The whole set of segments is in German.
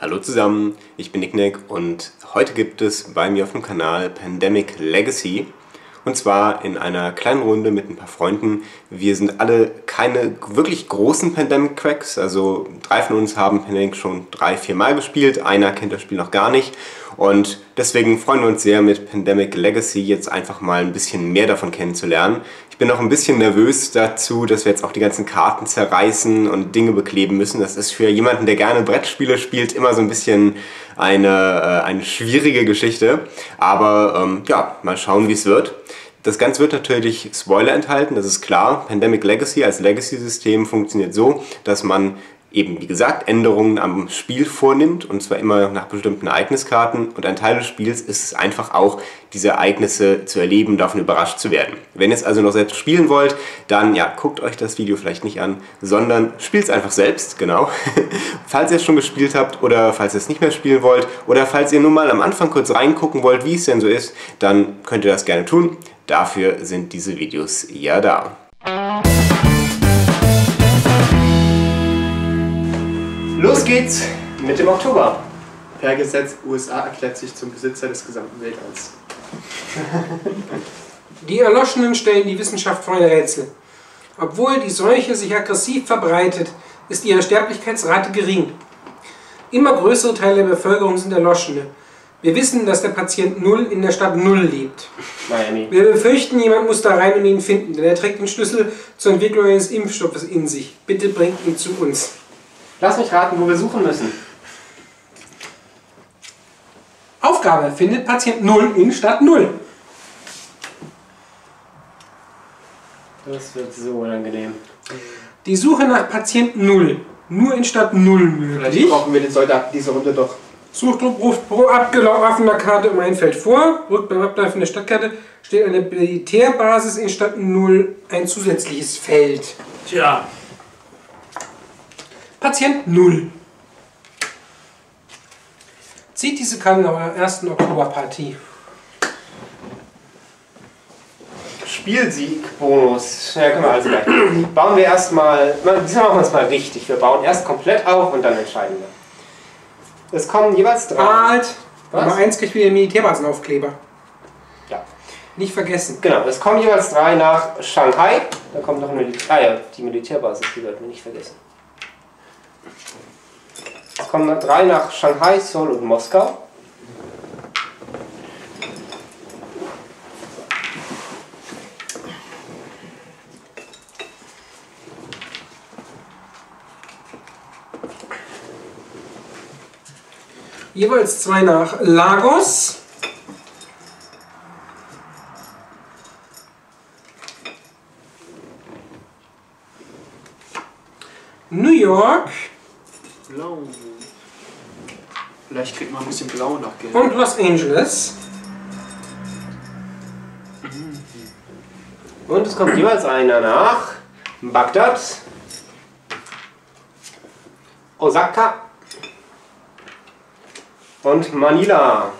Hallo zusammen, ich bin Nicknick und heute gibt es bei mir auf dem Kanal Pandemic Legacy und zwar in einer kleinen Runde mit ein paar Freunden. Wir sind alle keine wirklich großen Pandemic Cracks, also drei von uns haben Pandemic schon 3-4 Mal gespielt, einer kennt das Spiel noch gar nicht und deswegen freuen wir uns sehr, mit Pandemic Legacy jetzt einfach mal ein bisschen mehr davon kennenzulernen. Ich bin noch ein bisschen nervös dazu, dass wir jetzt auch die ganzen Karten zerreißen und Dinge bekleben müssen. Das ist für jemanden, der gerne Brettspiele spielt, immer so ein bisschen eine schwierige Geschichte. Aber ja, mal schauen, wie es wird. Das Ganze wird natürlich Spoiler enthalten, das ist klar. Pandemic Legacy als Legacy-System funktioniert so, dass man eben, wie gesagt, Änderungen am Spiel vornimmt und zwar immer nach bestimmten Ereigniskarten und ein Teil des Spiels ist es einfach auch, diese Ereignisse zu erleben, davon überrascht zu werden. Wenn ihr es also noch selbst spielen wollt, dann ja, guckt euch das Video vielleicht nicht an, sondern spielt es einfach selbst, genau. Falls ihr es schon gespielt habt oder falls ihr es nicht mehr spielen wollt oder falls ihr nur mal am Anfang kurz reingucken wollt, wie es denn so ist, dann könnt ihr das gerne tun. Dafür sind diese Videos ja da. Los geht's mit dem Oktober. Per Gesetz USA erklärt sich zum Besitzer des gesamten Weltalls. Die Erloschenen stellen die Wissenschaft vor ein Rätsel. Obwohl die Seuche sich aggressiv verbreitet, ist ihre Sterblichkeitsrate gering. Immer größere Teile der Bevölkerung sind Erloschene. Wir wissen, dass der Patient Null in der Stadt Null lebt. Miami. Wir befürchten, jemand muss da rein und ihn finden, denn er trägt den Schlüssel zur Entwicklung eines Impfstoffes in sich. Bitte bringt ihn zu uns. Lass mich raten, wo wir suchen müssen. Aufgabe: Findet Patient 0 in Stadt 0. Das wird so unangenehm. Die Suche nach Patient 0. Nur in Stadt 0 möglich. Vielleicht brauchen wir den Soldaten diese Runde doch. Suchdruck ruft pro abgelaufener Karte um ein Feld vor. Rückt beim Ablaufen der Stadtkarte steht eine Militärbasis in Stadt 0 ein zusätzliches Feld. Tja. Patient 0. Zieht diese Karte in eurer ersten Oktoberpartie. Spielsieg-Bonus. Ja, können wir also gleich. Bauen wir erstmal. Diesmal machen wir es mal richtig. Wir bauen erst komplett auf und dann entscheiden wir. Es kommen jeweils 3. Halt! Nummer 1 kriegt wieder den Militärbasenaufkleber. Ja. Nicht vergessen. Genau, es kommen jeweils 3 nach Shanghai. Da kommt noch eine die Militärbasis, die wird man nicht vergessen. Es kommen 3 nach Shanghai, Seoul und Moskau. Jeweils 2 nach Lagos. New York. Blau. Vielleicht kriegt man ein bisschen Blau nach Geld. Und Los Angeles. Und es kommt jeweils einer nach Bagdad, Osaka und Manila.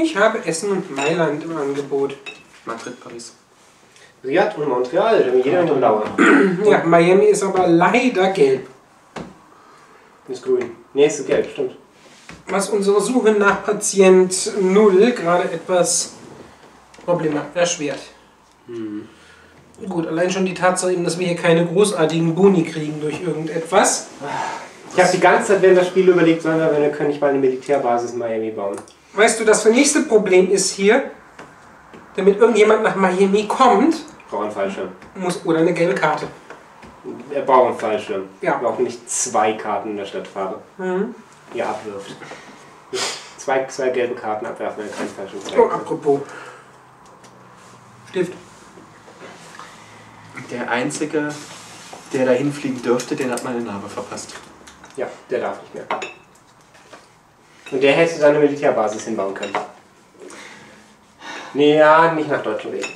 Ich habe Essen und Mailand im Angebot. Madrid, Paris. Riyadh und Montreal, da jeder eine blaue. Ja, Miami ist aber leider gelb. Ist grün. Nee, ist gelb, stimmt. Was unsere Suche nach Patient 0 gerade etwas erschwert. Hm. Gut, allein schon die Tatsache, dass wir hier keine großartigen Boni kriegen durch irgendetwas. Ich habe die ganze Zeit während das Spiel überlegt, sondern wir können nicht mal eine Militärbasis in Miami bauen. Weißt du, das nächste Problem ist hier, damit irgendjemand nach Miami kommt, braucht einen Fallschirm. Oder eine gelbe Karte. Er braucht einen Fallschirm. Ja. Er braucht nicht 2 Karten in der Stadtfarbe, die er abwirft. 2 gelbe Karten abwerfen, er kann keinen Fallschirm. Oh, apropos. Stift. Der Einzige, der da hinfliegen dürfte, den hat meine Narbe verpasst. Ja, der darf nicht mehr. Und der hätte seine Militärbasis hinbauen können. Nee, ja, nicht nach deutschen Wegen.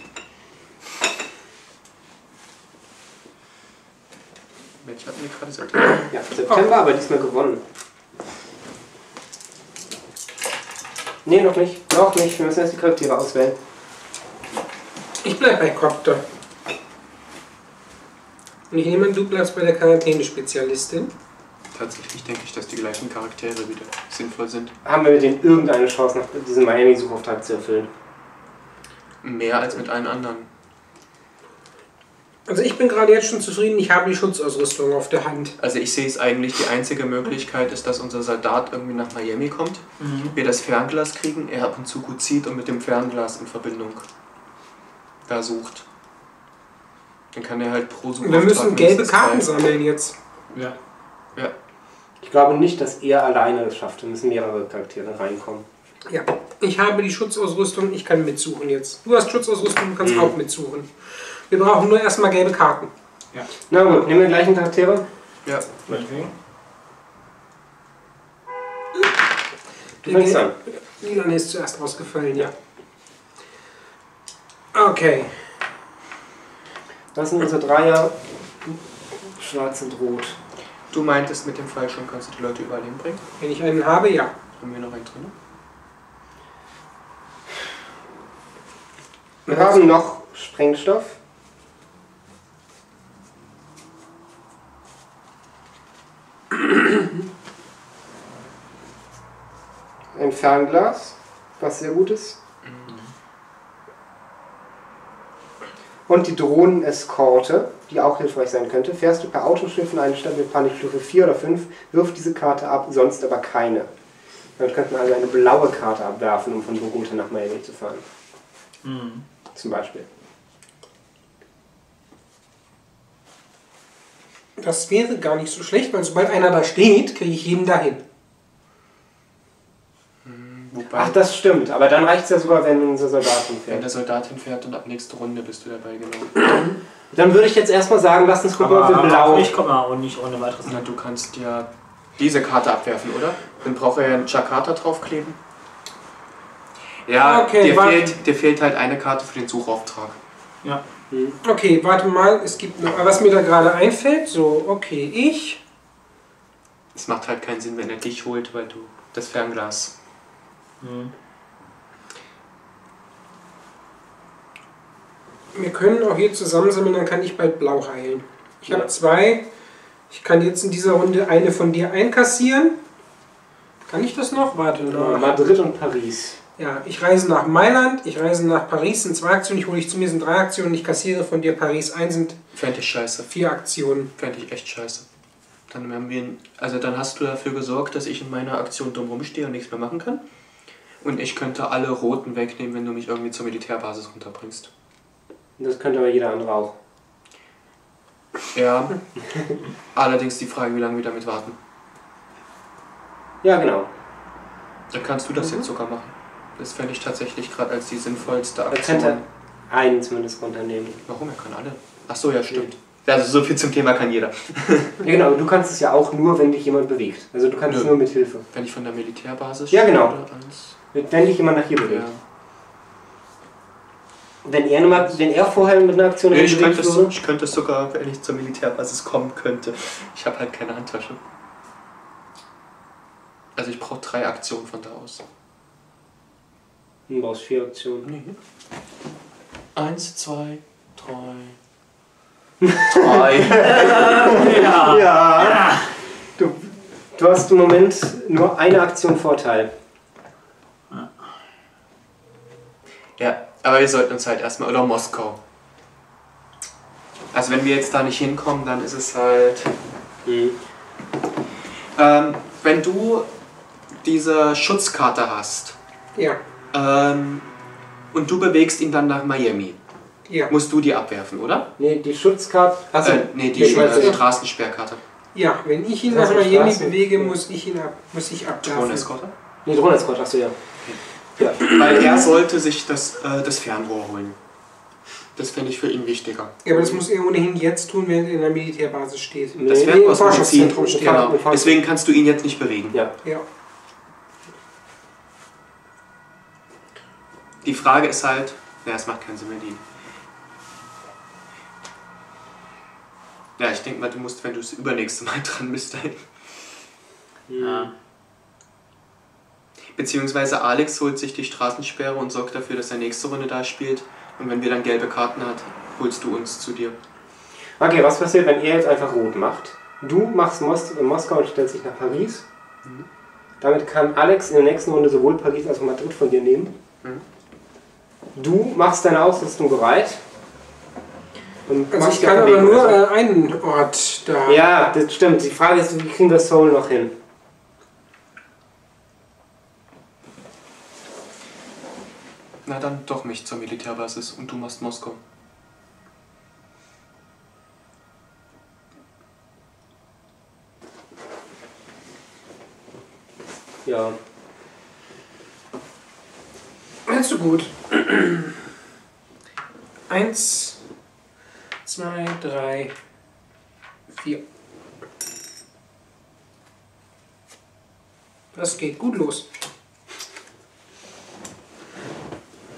Mensch, hatten wir gerade September. Ja, September, aber diesmal gewonnen. Nee, noch nicht. Noch nicht. Wir müssen erst die Charaktere auswählen. Ich bleibe bei Copter. Und ich nehme an, du bleibst bei der Quarantäne-Spezialistin. Tatsächlich denke ich, dass die gleichen Charaktere wieder sinnvoll sind. Haben wir mit denen irgendeine Chance, nach diesem Miami-Suchauftrag zu erfüllen? Mehr als mit allen anderen. Also ich bin gerade jetzt schon zufrieden, ich habe die Schutzausrüstung auf der Hand. Also ich sehe es eigentlich, die einzige Möglichkeit ist, dass unser Soldat irgendwie nach Miami kommt, wir das Fernglas kriegen, er ab und zu gut sieht und mit dem Fernglas in Verbindung da sucht. Dann kann er halt pro Suchauftrag... Wir müssen gelbe Karten sammeln jetzt. Ja. Ja. Ich glaube nicht, dass er alleine es schafft. Da müssen mehrere Charaktere reinkommen. Ja, ich habe die Schutzausrüstung, ich kann mitsuchen jetzt. Du hast Schutzausrüstung, du kannst auch mitsuchen. Wir brauchen nur erstmal gelbe Karten. Ja. Na gut, nehmen wir die gleichen Charaktere? Ja. Okay. Du fängst an. Lilane ist zuerst rausgefallen, ja. Okay. Das sind unsere Dreier. Schwarz und Rot. Du meintest, mit dem Fallschirm kannst du die Leute überall hinbringen? Wenn ich einen habe, ja. Haben wir noch einen drin? Wir haben noch Sprengstoff. Ein Fernglas, was sehr gut ist. Und die Drohneneskorte, die auch hilfreich sein könnte. Fährst du per Autoschiff in eine Stadt mit Panikstufe 4 oder 5, wirf diese Karte ab, sonst aber keine. Dann könnten wir also eine blaue Karte abwerfen, um von Bogota nach Miami zu fahren. Zum Beispiel. Das wäre gar nicht so schlecht, weil sobald einer da steht, kriege ich jeden dahin. Ach, das stimmt, aber dann reicht es ja sogar, wenn unser Soldat hinfährt. Wenn der Soldat hinfährt und ab nächste Runde bist du dabei, genau. Dann würde ich jetzt erstmal sagen, lass uns gucken, ob wir blau... Ich komme auch nicht ohne weiteres. Na, du kannst ja diese Karte abwerfen, oder? Dann braucht er ja einen Jakarta draufkleben. Ja, okay, dir fehlt halt eine Karte für den Suchauftrag. Ja. Okay, warte mal, es gibt noch... Was mir da gerade einfällt, so, okay, ich... Es macht halt keinen Sinn, wenn er dich holt, weil du das Fernglas... Wir können auch hier zusammensammeln, dann kann ich bald blau heilen. Ich habe zwei. Ich kann jetzt in dieser Runde eine von dir einkassieren. Kann ich das noch? Warte. Ja, Madrid und Paris. Ja, ich reise nach Mailand, ich reise nach Paris, sind 2 Aktionen, ich hole dich zu mir, sind 3 Aktionen, ich kassiere von dir Paris 1, sind... Fände ich scheiße. 4 Aktionen. Fände ich echt scheiße. Dann haben wir dann hast du dafür gesorgt, dass ich in meiner Aktion drum rumstehe und nichts mehr machen kann. Und ich könnte alle Roten wegnehmen, wenn du mich irgendwie zur Militärbasis runterbringst. Das könnte aber jeder andere auch. Ja. Allerdings die Frage, wie lange wir damit warten. Ja, genau. Dann kannst du das jetzt sogar machen. Das fände ich tatsächlich gerade als die sinnvollste Aktion. Er könnte einen zumindest runternehmen. Warum? Er kann alle. Ach so, ja, stimmt. Ja. Also so viel zum Thema kann jeder. Ja, genau. Du kannst es ja auch nur, wenn dich jemand bewegt. Also du kannst es nur mit Hilfe. Wenn ich von der Militärbasis... Ja, genau. Wenn dich jemand nach hier bewegt. Ja. Wenn er vorher mit einer Aktion... Nee, ich könnte es sogar, wenn ich zur Militärbasis kommen könnte. Ich habe halt keine Handtasche. Also ich brauche 3 Aktionen von da aus. Du brauchst 4 Aktionen. Nee. 1, 2, 3. 3. Ja. Ja. Du hast im Moment nur eine Aktion Vorteil. Ja, aber wir sollten uns halt erstmal... Oder Moskau. Also wenn wir jetzt da nicht hinkommen, dann ist es halt... wenn du diese Schutzkarte hast... Ja. Und du bewegst ihn dann nach Miami... Ja. Musst du die abwerfen, oder? Nee, die Schutzkarte... Also, nee, die Straßensperrkarte. Ja, wenn ich ihn nach Miami bewege, muss ich abwerfen. Drohneneskorte? Nee, Drohneneskorte, achso, ja. Okay. Ja, weil er sollte sich das Fernrohr holen. Das fände ich für ihn wichtiger. Ja, aber das muss er ohnehin jetzt tun, wenn er in der Militärbasis steht. Nee, das Fernrohr aus dem Zentrum steht. Genau. Deswegen kannst du ihn jetzt nicht bewegen. Ja. Ja. Die Frage ist halt... Ja, es macht keinen Sinn mehr, Ja, ich denke mal, du musst, wenn du das übernächste Mal dran bist, dahin. Ja. Beziehungsweise Alex holt sich die Straßensperre und sorgt dafür, dass er nächste Runde da spielt Und wenn wir dann gelbe Karten hat, holst du uns zu dir. Okay, was passiert, wenn ihr jetzt einfach rot macht? Du machst Moskau und stellst dich nach Paris. Mhm. Damit kann Alex in der nächsten Runde sowohl Paris als auch Madrid von dir nehmen. Mhm. Du machst deine Ausrüstung bereit. Und also ich kann aber nur einen Ort da... Ja, das stimmt. Die Frage ist, wie kriegen wir Seoul noch hin? Na dann doch mich zur Militärbasis und du machst Moskau. Ja. Kannst du gut. 1, 2, 3, 4. Das geht gut los.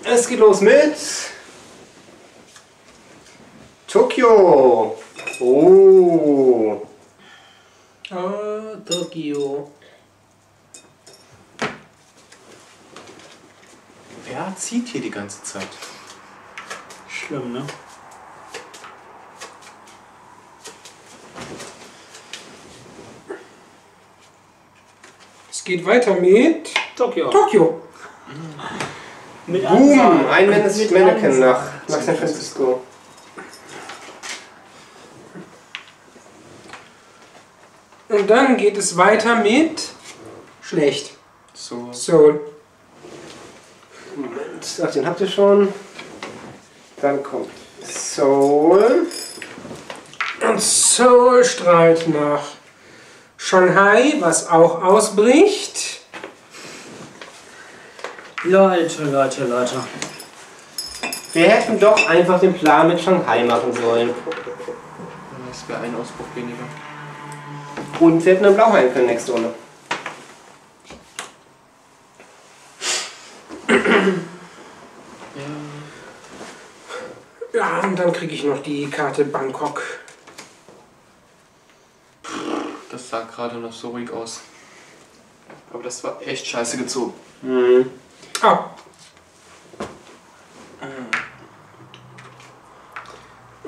Es geht los mit Tokio. Oh. Oh, Tokio. Wer zieht hier die ganze Zeit? Schlimm, ne? Es geht weiter mit Tokio. Tokio. Mit Boom! Ein Mannequin nach San Francisco. Und dann geht es weiter mit... Schlecht. Seoul. Seoul. Moment, ach, den habt ihr schon. Dann kommt Seoul. Und Seoul strahlt nach Shanghai, was auch ausbricht. Leute, Leute, Leute. Wir hätten doch einfach den Plan mit Shanghai machen sollen. Das wäre ein Ausbruch weniger. Und wir hätten einen Blauhain können nächste Runde. Ja, und dann kriege ich noch die Karte Bangkok. Das sah gerade noch so ruhig aus. Aber das war echt scheiße gezogen. Mhm. Oh.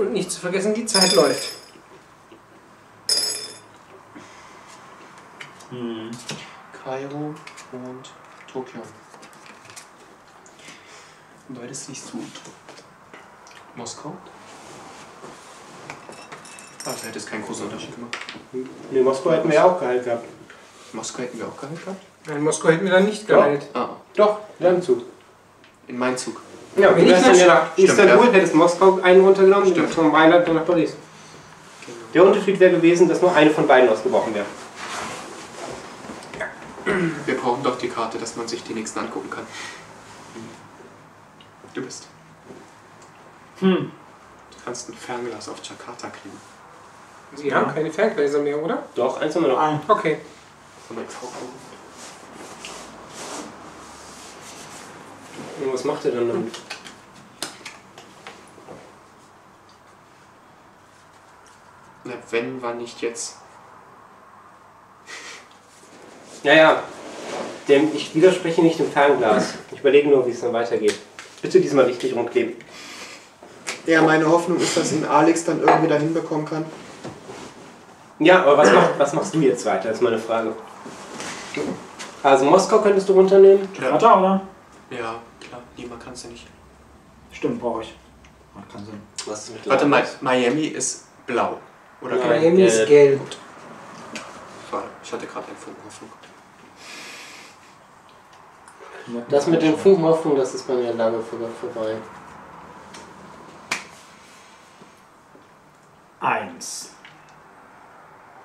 Und nicht zu vergessen, die Zeit läuft. Hm. Kairo und Tokio. Beides nicht so. Moskau? Ah, da hätte es keinen großen Unterschied gemacht. Ne, Moskau hätten wir ja auch geheilt gehabt. Moskau hätten wir auch geheilt gehabt? Nein, Moskau hätten wir dann nicht geheilt. Ah. Doch, in deinem Zug. In meinem Zug. Ja, wenn ich dann nach Istanbul hättest Moskau einen runtergenommen, stimmt. Vom Rheinland dann nach Paris. Genau. Der Unterschied wäre gewesen, dass nur eine von beiden ausgebrochen wäre. Ja. Wir brauchen doch die Karte, dass man sich die nächsten angucken kann. Du bist. Hm. Du kannst ein Fernglas auf Jakarta kriegen. Sie haben keine Ferngläser mehr, oder? Doch, eins haben wir noch. Ah. Okay. Und was macht ihr denn damit? Na, wenn, wann nicht jetzt? Naja, ich widerspreche nicht dem Fernglas. Ich überlege nur, wie es dann weitergeht. Bitte diesmal richtig rumkleben. Ja, meine Hoffnung ist, dass ihn Alex dann irgendwie da hinbekommen kann. Ja, aber was machst du jetzt weiter? Das ist meine Frage. Also Moskau könntest du runternehmen? Jakarta, ja. Oder? Ja, klar. Nee, man kann es ja nicht. Stimmt, brauche ich. Man kann es nicht. Warte mal, Miami ist blau. Oder ja, Miami ist gelb. Gut. Ich hatte gerade einen Funken Hoffnung. Das mit dem Funken Hoffnung, das ist bei mir lange vorbei. 1.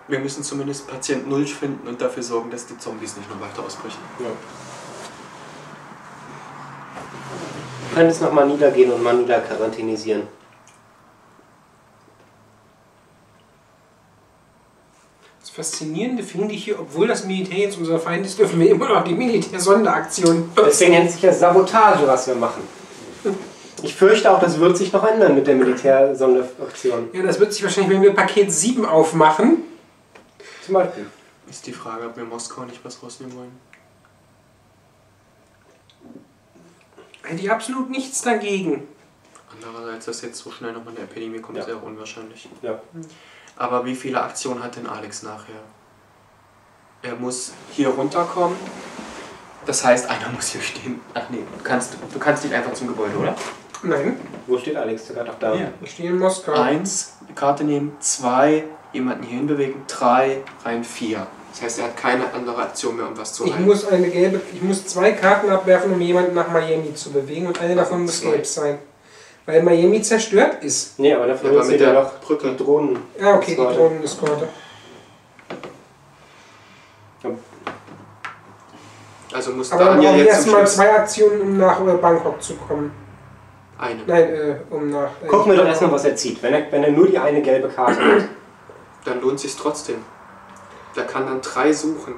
Wir müssen zumindest Patient Null finden und dafür sorgen, dass die Zombies nicht noch weiter ausbrechen. Ja. Wir können jetzt nach Manila gehen und Manila quarantinisieren. Das Faszinierende finde ich hier, obwohl das Militär jetzt unser Feind ist, dürfen wir immer noch die Militär-Sonderaktion. Deswegen nennt sich ja Sabotage, was wir machen. Ich fürchte auch, das wird sich noch ändern mit der Militärsonderaktion. Ja, das wird sich wahrscheinlich, wenn wir Paket 7 aufmachen. Zum Beispiel. Ist die Frage, ob wir Moskau nicht was rausnehmen wollen. Hätte ich absolut nichts dagegen. Andererseits, dass jetzt so schnell nochmal eine Epidemie kommt, ja, sehr unwahrscheinlich. Ja. Aber wie viele Aktionen hat denn Alex nachher? Er muss hier runterkommen. Das heißt, einer muss hier stehen. Ach nee, du kannst nicht einfach zum Gebäude, oder? Nein. Wo steht Alex? Der gerade auch da. Ja. Ich stehe in Moskau. 1, eine Karte nehmen. 2, jemanden hier hinbewegen. 3, rein 4. Das heißt, er hat keine andere Aktion mehr, um was zu halten. Ich muss 2 Karten abwerfen, um jemanden nach Miami zu bewegen, und eine davon muss gelb sein. Weil Miami zerstört ist. Nee, aber dafür ist ja noch Brücke, Drohnen. Ja, okay, die Drohnen-Eskorte. Also muss Daniel jetzt erstmal 2 Aktionen, um nach Bangkok zu kommen. Eine. Nein, um nach... Gucken wir doch erstmal, was er zieht. Wenn er nur die eine gelbe Karte hat, dann lohnt sich's trotzdem. Der kann dann 3 suchen.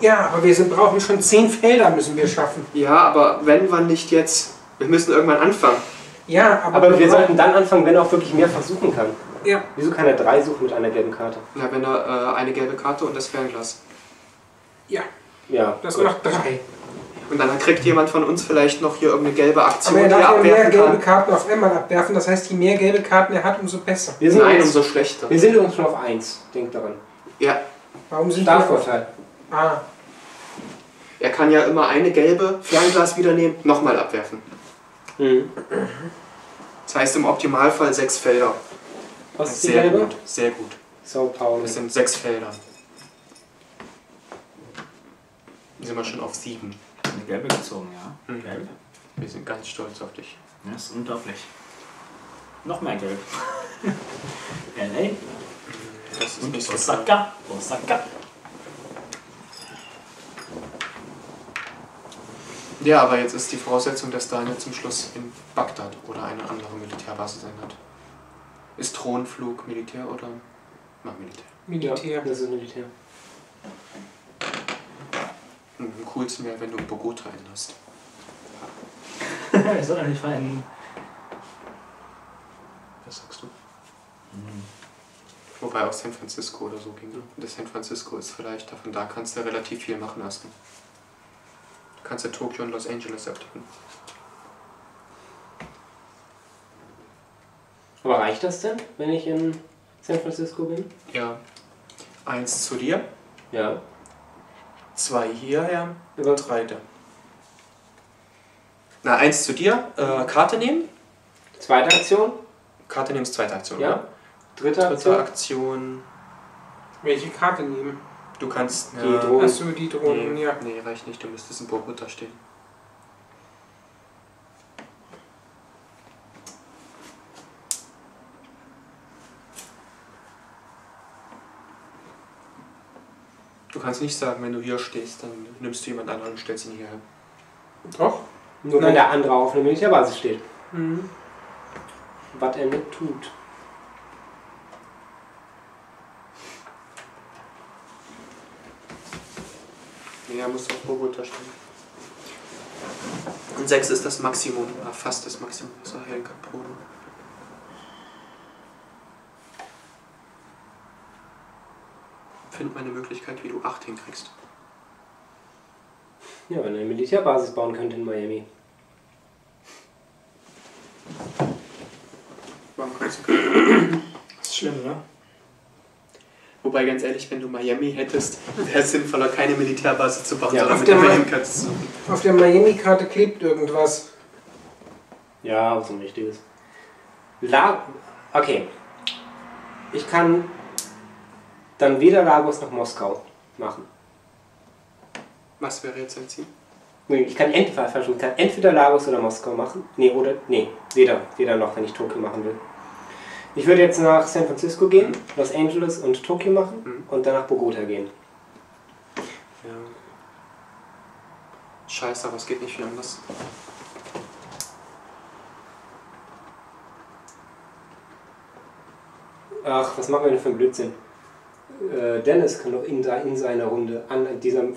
Ja, aber wir brauchen schon 10 Felder, müssen wir schaffen. Ja, aber wenn wir nicht jetzt... Wir müssen irgendwann anfangen. Ja, aber wir sollten dann anfangen, wenn er auch wirklich mehrfach suchen kann. Ja. Wieso kann er 3 suchen mit einer gelben Karte? Na, wenn er eine gelbe Karte und das Fernglas. Ja. Ja. Das macht 3. Und dann kriegt jemand von uns vielleicht noch hier irgendeine gelbe Aktion, aber er darf die er abwerfen mehr gelbe Karten auf einmal abwerfen. Das heißt, je mehr gelbe Karten er hat, umso besser. Nein, umso schlechter. Wir sind übrigens schon auf 1. Denkt daran. Ja. Warum sind wir Vorteil? Ah. Er kann ja immer eine gelbe Fernglas wieder nehmen, nochmal abwerfen. Hm. Das heißt im Optimalfall 6 Felder. Was ist die sehr gelbe? Gut, sehr gut. Sao Paulo. Das sind 6 Felder. Hier sind wir schon auf 7. Eine gelbe gezogen, ja. Mhm. Gelb. Wir sind ganz stolz auf dich. Das ist unglaublich. Noch mehr gelb. LA. Das ist und nicht Osaka. Osaka. Ja, aber jetzt ist die Voraussetzung, dass Daniel zum Schluss in Bagdad oder eine andere Militärbasis sein hat. Ist Drohnenflug Militär oder... Na, Militär. Militär. Ja, das ist Militär. Und am coolsten wäre, wenn du Bogota änderst. Ich soll doch nicht verändern. Was sagst du? Mhm. Wobei auch San Francisco oder so ging. Das San Francisco ist vielleicht, davon da kannst du relativ viel machen lassen. Du kannst ja Tokio und Los Angeles abdecken. Aber reicht das denn, wenn ich in San Francisco bin? Ja. 1 zu dir. Ja. 2 hierher, über 3 da. Na, 1 zu dir, Karte nehmen. Zweite Aktion. Karte nehmen ist zweite Aktion, ja. Oder? Dritte Aktion. Welche Karte nehmen? Du kannst die Drohnen. Achso, die Drohnen, nee, ja. Nee, reicht nicht, du müsstest in Bogota stehen. Du kannst nicht sagen, wenn du hier stehst, dann nimmst du jemand anderen und stellst ihn hierher. Doch. Nur wenn der andere auf einer Militärbasis steht. Mhm. Was er nicht tut. Ja, muss auf Bogota stehen. Und 6 ist das Maximum, fast das Maximum, was er heilen kann pro. Find mal eine Möglichkeit, wie du 8 hinkriegst. Ja, wenn er eine Militärbasis bauen könnte in Miami. Das ist schlimm, ne? Wobei, ganz ehrlich, wenn du Miami hättest, wäre es sinnvoller, keine Militärbasis zu bauen, ja, sondern mit der Miami-Karte zu suchen. Auf der Miami-Karte klebt irgendwas. Ja, was ein richtiges. Okay. Ich kann dann weder Lagos noch Moskau machen. Was wäre jetzt ein Ziel? Nee, ich kann entweder Lagos oder Moskau machen. Nee, oder. Nee, weder noch, wenn ich Tokio machen will. Ich würde jetzt nach San Francisco gehen, Los Angeles und Tokio machen und dann nach Bogota gehen. Ja. Scheiße, aber es geht nicht viel anders. Ach, was machen wir denn für einen Blödsinn? Dennis kann doch in seiner Runde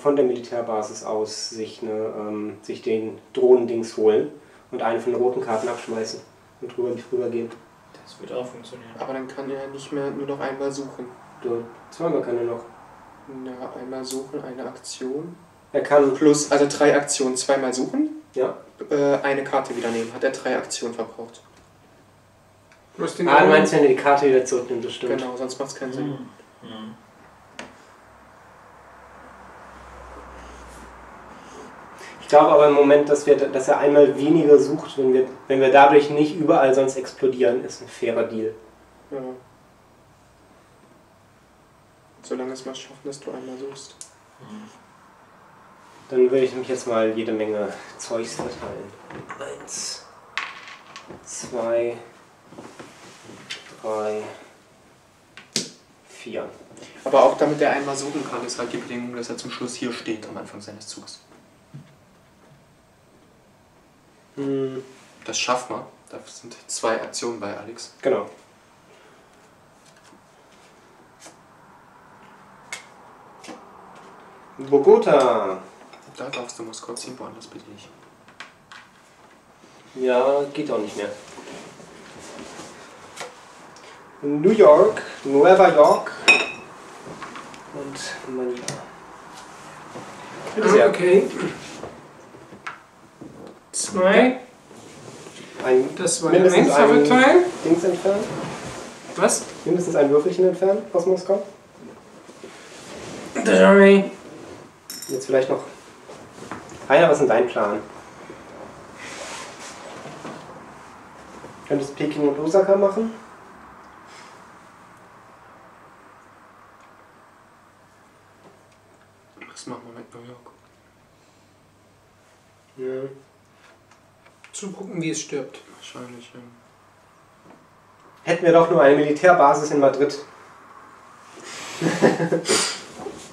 von der Militärbasis aus sich den Drohnendings holen und einen von den roten Karten abschmeißen und drüber gehen. Das wird auch funktionieren. Aber dann kann er nicht mehr nur noch einmal suchen. Zweimal kann er noch. Na, einmal suchen, eine Aktion. Er kann plus, also 3 Aktionen, zweimal suchen. ja, eine Karte wieder nehmen. Hat er 3 Aktionen verbraucht. Ah, du meinst, wenn er die Karte wieder zurücknimmt, das stimmt. Genau, sonst macht es keinen Sinn. Mhm. Ich glaube aber im Moment, dass er einmal weniger sucht, wenn wir dadurch nicht überall sonst explodieren, ist ein fairer Deal. Ja. Solange es mal schaffen, dass du einmal suchst. Mhm. Dann würde ich mich jetzt mal jede Menge Zeugs verteilen. 1, 2, 3, 4. Aber auch damit er einmal suchen kann, ist halt die Bedingung, dass er zum Schluss hier steht, am Anfang seines Zugs. Hm. Das schafft man. Da sind 2 Aktionen bei Alex. Genau. Bogota! Da darfst du Moskau ziehen, woanders bitte nicht. Ja, geht auch nicht mehr. New York, Nueva York und Manila. Bitte sehr. Okay. 2. Das war der einfache Teil. Dings entfernen. Was? Mindestens ein Würfelchen entfernen aus Moskau. 3. Jetzt vielleicht noch Rainer, was ist denn dein Plan? Könntest du Peking und Osaka machen? Was machen wir mit New York? Ja. Zugucken, wie es stirbt. Wahrscheinlich, ja. Hätten wir doch nur eine Militärbasis in Madrid.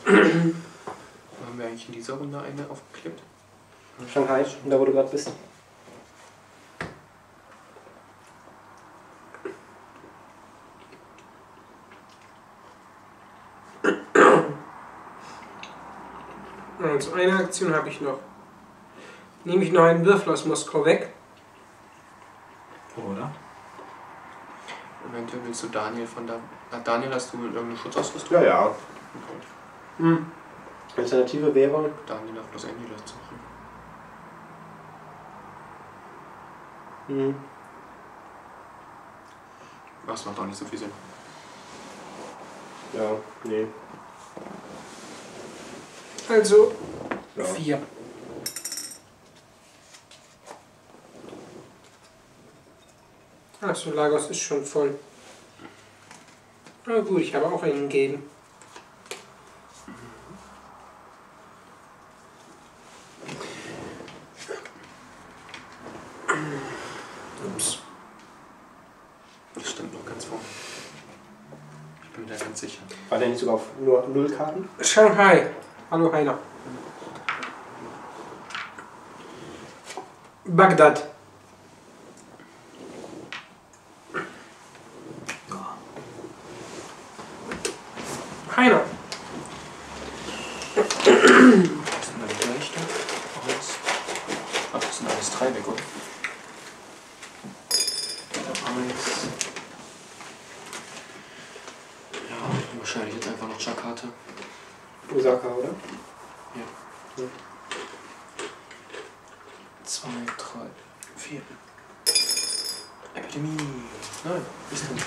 Haben wir eigentlich in dieser Runde eine aufgeklebt? Shanghai, da wo du gerade bist. Also eine Aktion habe ich noch. Nehme ich noch einen Würfel aus Moskau weg. Oder? Eventuell willst du Daniel von da. Daniel, hast du irgendeine Schutzausrüstung? Ja, ja. Hm. Alternative wäre? Daniel nach Los Angeles suchen. Hm. Das macht auch nicht so viel Sinn. Ja, nee. Also, ja. 4. Achso, Lagos ist schon voll. Na gut, ich habe auch einen gegeben. Ups. Das stimmt noch ganz vorne. Ich bin mir da ganz sicher. War der nicht sogar auf nur 0 Karten? Shanghai. Hallo Heiner. Bagdad. Heiner. Das sind alle gleich da. Ach, das sind alles 3 weg, oder? Ja, wahrscheinlich jetzt einfach noch Jakarta. Osaka, oder? Ja. 2, 3, 4. Epidemie. Nein, ist das nicht?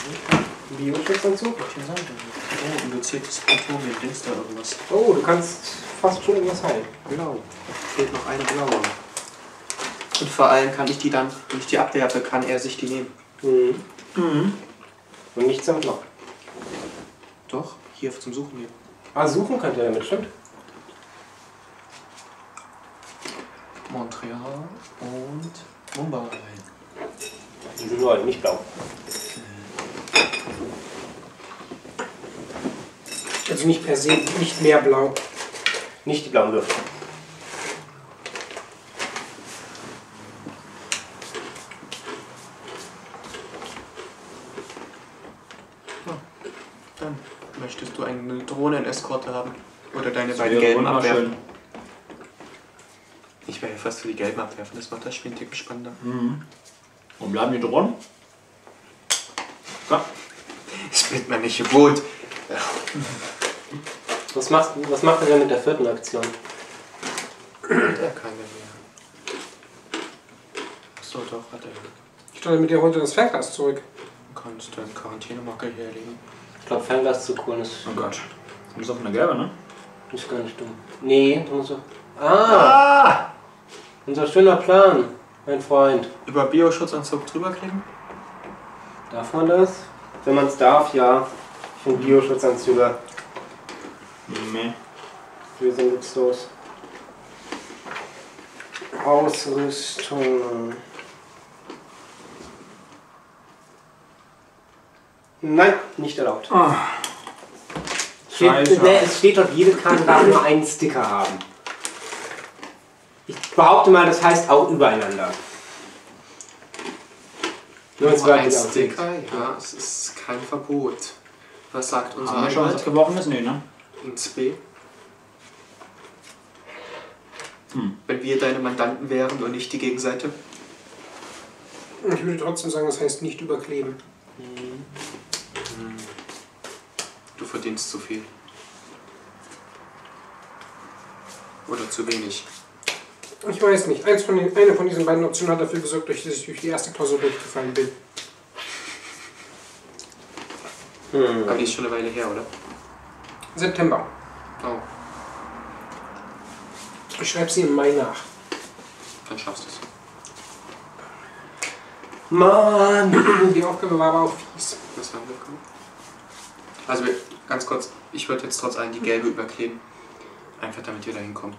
Bioschutzanzug? Ich kann sagen, oh, induziertes Symptom, hier links da irgendwas. Oh, du kannst fast schon irgendwas heilen. Genau. Fehlt noch eine blaue. Und vor allem kann ich die dann, wenn ich die abwerfe, kann er sich die nehmen. Mhm. Mhm. Und nichts am Block. Doch, hier zum Suchen nehmen. Ah, suchen könnte er damit, stimmt? Montreal und Mumbai. Die sind neu, nicht blau. Also nicht per se, nicht mehr blau. Nicht die blauen Würfel. Möchtest du eine Drohnen-Eskorte haben? Oder deine beiden gelben abwerfen? Ich wäre ja fast für die gelben abwerfen, das macht das Spiel ein Tick spannender. Mhm. Und bleiben die Drohnen? Ja. Das wird mir nicht gewohnt. Ja. Was macht er denn mit der 4. Aktion? Er kann ja mehr. heute auf Radell. Ich stelle mit dir heute das Fernglas zurück. Du kannst deine Quarantänemacke herlegen. Ich glaube, Fernglas zu cool ist. Oh Gott. Du bist auf einer Gelbe, ne? Das ist gar nicht dumm. Nee, unser. Ah! Unser schöner Plan, mein Freund. Über Bioschutzanzug drüberkleben? Darf man das? Wenn man es darf, ja. Ich finde Bioschutzanzüge. Nee. Wir sind jetzt los. Ausrüstung. Nein, nicht erlaubt. Oh. Steht, ne, es steht dort, jede Karte darf nur einen Sticker haben. Ich behaupte mal, das heißt auch übereinander. Nur ein Sticker, ja, es ist kein Verbot. Was sagt unser Anwalt? Haben wir schon was gebrochen ist? Nee, ne? Und zwei. Wenn wir deine Mandanten wären und nicht die Gegenseite. Ich würde trotzdem sagen, das heißt nicht überkleben. Du verdienst zu viel. Oder zu wenig. Ich weiß nicht. Eine von diesen beiden Optionen hat dafür gesorgt, dass ich durch die erste Klausur durchgefallen bin. Aber die ist schon eine Weile her, oder? September. Oh. Ich schreibe sie im Mai nach. Dann schaffst du es. Mann! Die Aufgabe war aber auch fies. Was haben wir bekommen? Also ganz kurz, ich würde jetzt trotz allem die gelbe überkleben. Einfach damit wir da hinkommen.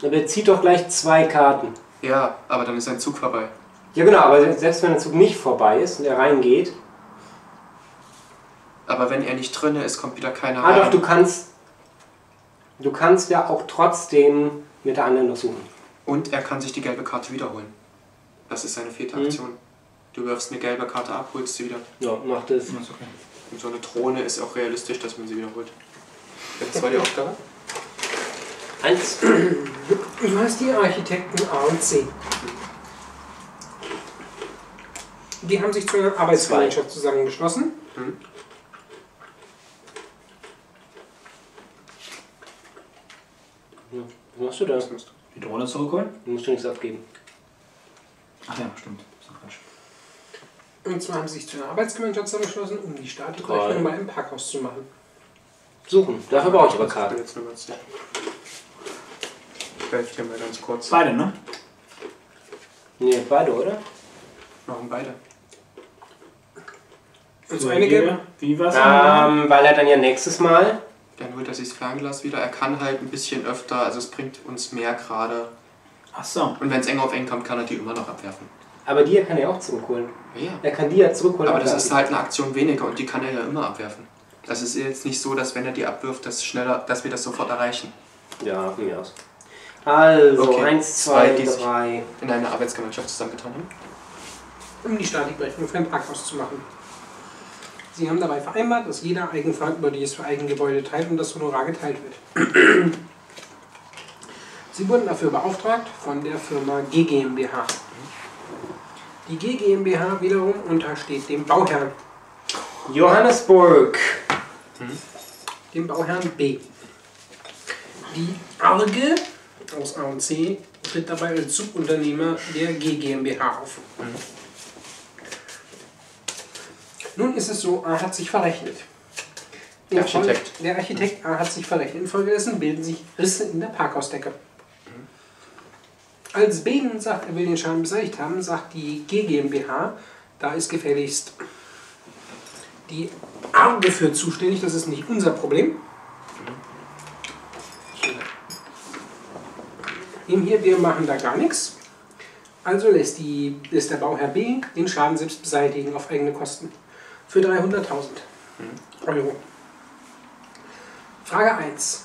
Aber er zieht doch gleich zwei Karten. Ja, aber dann ist sein Zug vorbei. Ja genau, aber selbst wenn der Zug nicht vorbei ist und er reingeht. Aber wenn er nicht drin ist, kommt wieder keiner rein. Ah doch, du kannst ja auch trotzdem mit der anderen noch suchen. Und er kann sich die gelbe Karte wiederholen. Das ist seine vierte Aktion. Du wirfst eine gelbe Karte ab, holst sie wieder. Ja, mach das. Okay. Und so eine Drohne ist auch realistisch, dass man sie wiederholt. Das war die Aufgabe. Eins. Du hast die Architekten A und C. Die haben sich zu einer Arbeitsgemeinschaft zusammengeschlossen. Ja, was machst du da? Die Drohne zurückholen? Du musst du nichts abgeben. Ach ja, stimmt. Das ist Quatsch. Und zwar haben sie sich zu einer Arbeitsgemeinschaft zusammengeschlossen, um die Statikrechnung mal im Parkhaus zu machen. Suchen. Dafür brauche ich aber Karten. Vielleicht können wir ganz kurz. Beide, ne? Ne, beide, oder? Warum beide? Und so eine gelbe? Wie war's? Weil er dann ja nächstes Mal. Dann holt er sich das Fernglas wieder. Er kann halt ein bisschen öfter, also es bringt uns mehr gerade. Ach so. Und wenn es eng auf eng kommt, kann er die immer noch abwerfen. Aber die kann er auch zurückholen. Ja. Er kann die ja zurückholen. Aber das ist halt eine Aktion weniger und die kann er ja immer abwerfen. Das ist jetzt nicht so, dass wenn er die abwirft, das schneller, dass wir das sofort erreichen. Ja, von mir aus. Also, okay. 1, 2, 3. In einer Arbeitsgemeinschaft zusammengetan haben. Um die Statikrechnung für ein Parkhaus zu machen. Sie haben dabei vereinbart, dass jeder Eigenfahrt über die es für Eigengebäude teilt und das Honorar geteilt wird. Sie wurden dafür beauftragt von der Firma GmbH. Die GmbH wiederum untersteht dem Bauherrn. Johannesburg. Dem Bauherrn B. Die ARGE aus A und C tritt dabei als Subunternehmer der GmbH auf. Nun ist es so, A hat sich verrechnet. Der Architekt A hat sich verrechnet. Infolgedessen bilden sich Risse in der Parkhausdecke. Als B nun sagt, er will den Schaden beseitigt haben, sagt die GmbH, da ist gefälligst die ARGE für zuständig, das ist nicht unser Problem. Hier, wir machen da gar nichts. Also lässt der Bauherr B den Schaden selbst beseitigen auf eigene Kosten. Für 300.000 Euro. Frage 1.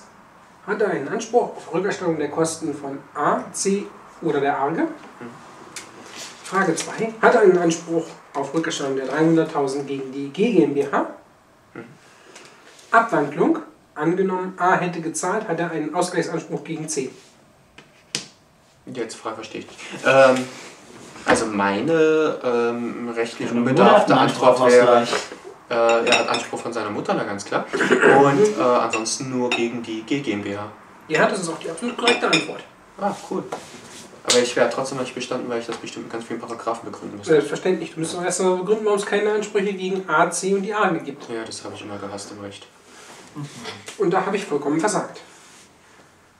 Hat er einen Anspruch auf Rückerstattung der Kosten von A, C oder der ARGE? Frage 2. Hat er einen Anspruch auf Rückerstattung der 300.000 gegen die GmbH? Abwandlung. Angenommen, A hätte gezahlt, hat er einen Ausgleichsanspruch gegen C. Jetzt frei verstehe ich nicht. Also meine rechtlich unbedarfte Antwort wäre, er hat Anspruch von seiner Mutter, na ganz klar. Und ansonsten nur gegen die GmbH. Ja, das ist auch die absolut korrekte Antwort. Ah, cool. Aber ich wäre trotzdem noch nicht bestanden, weil ich das bestimmt mit ganz vielen Paragraphen begründen müsste. Selbstverständlich. Du müsstest auch erst mal begründen, warum es keine Ansprüche gegen A, C und die A gibt. Ja, das habe ich immer gehasst im Recht. Mhm. Und da habe ich vollkommen versagt.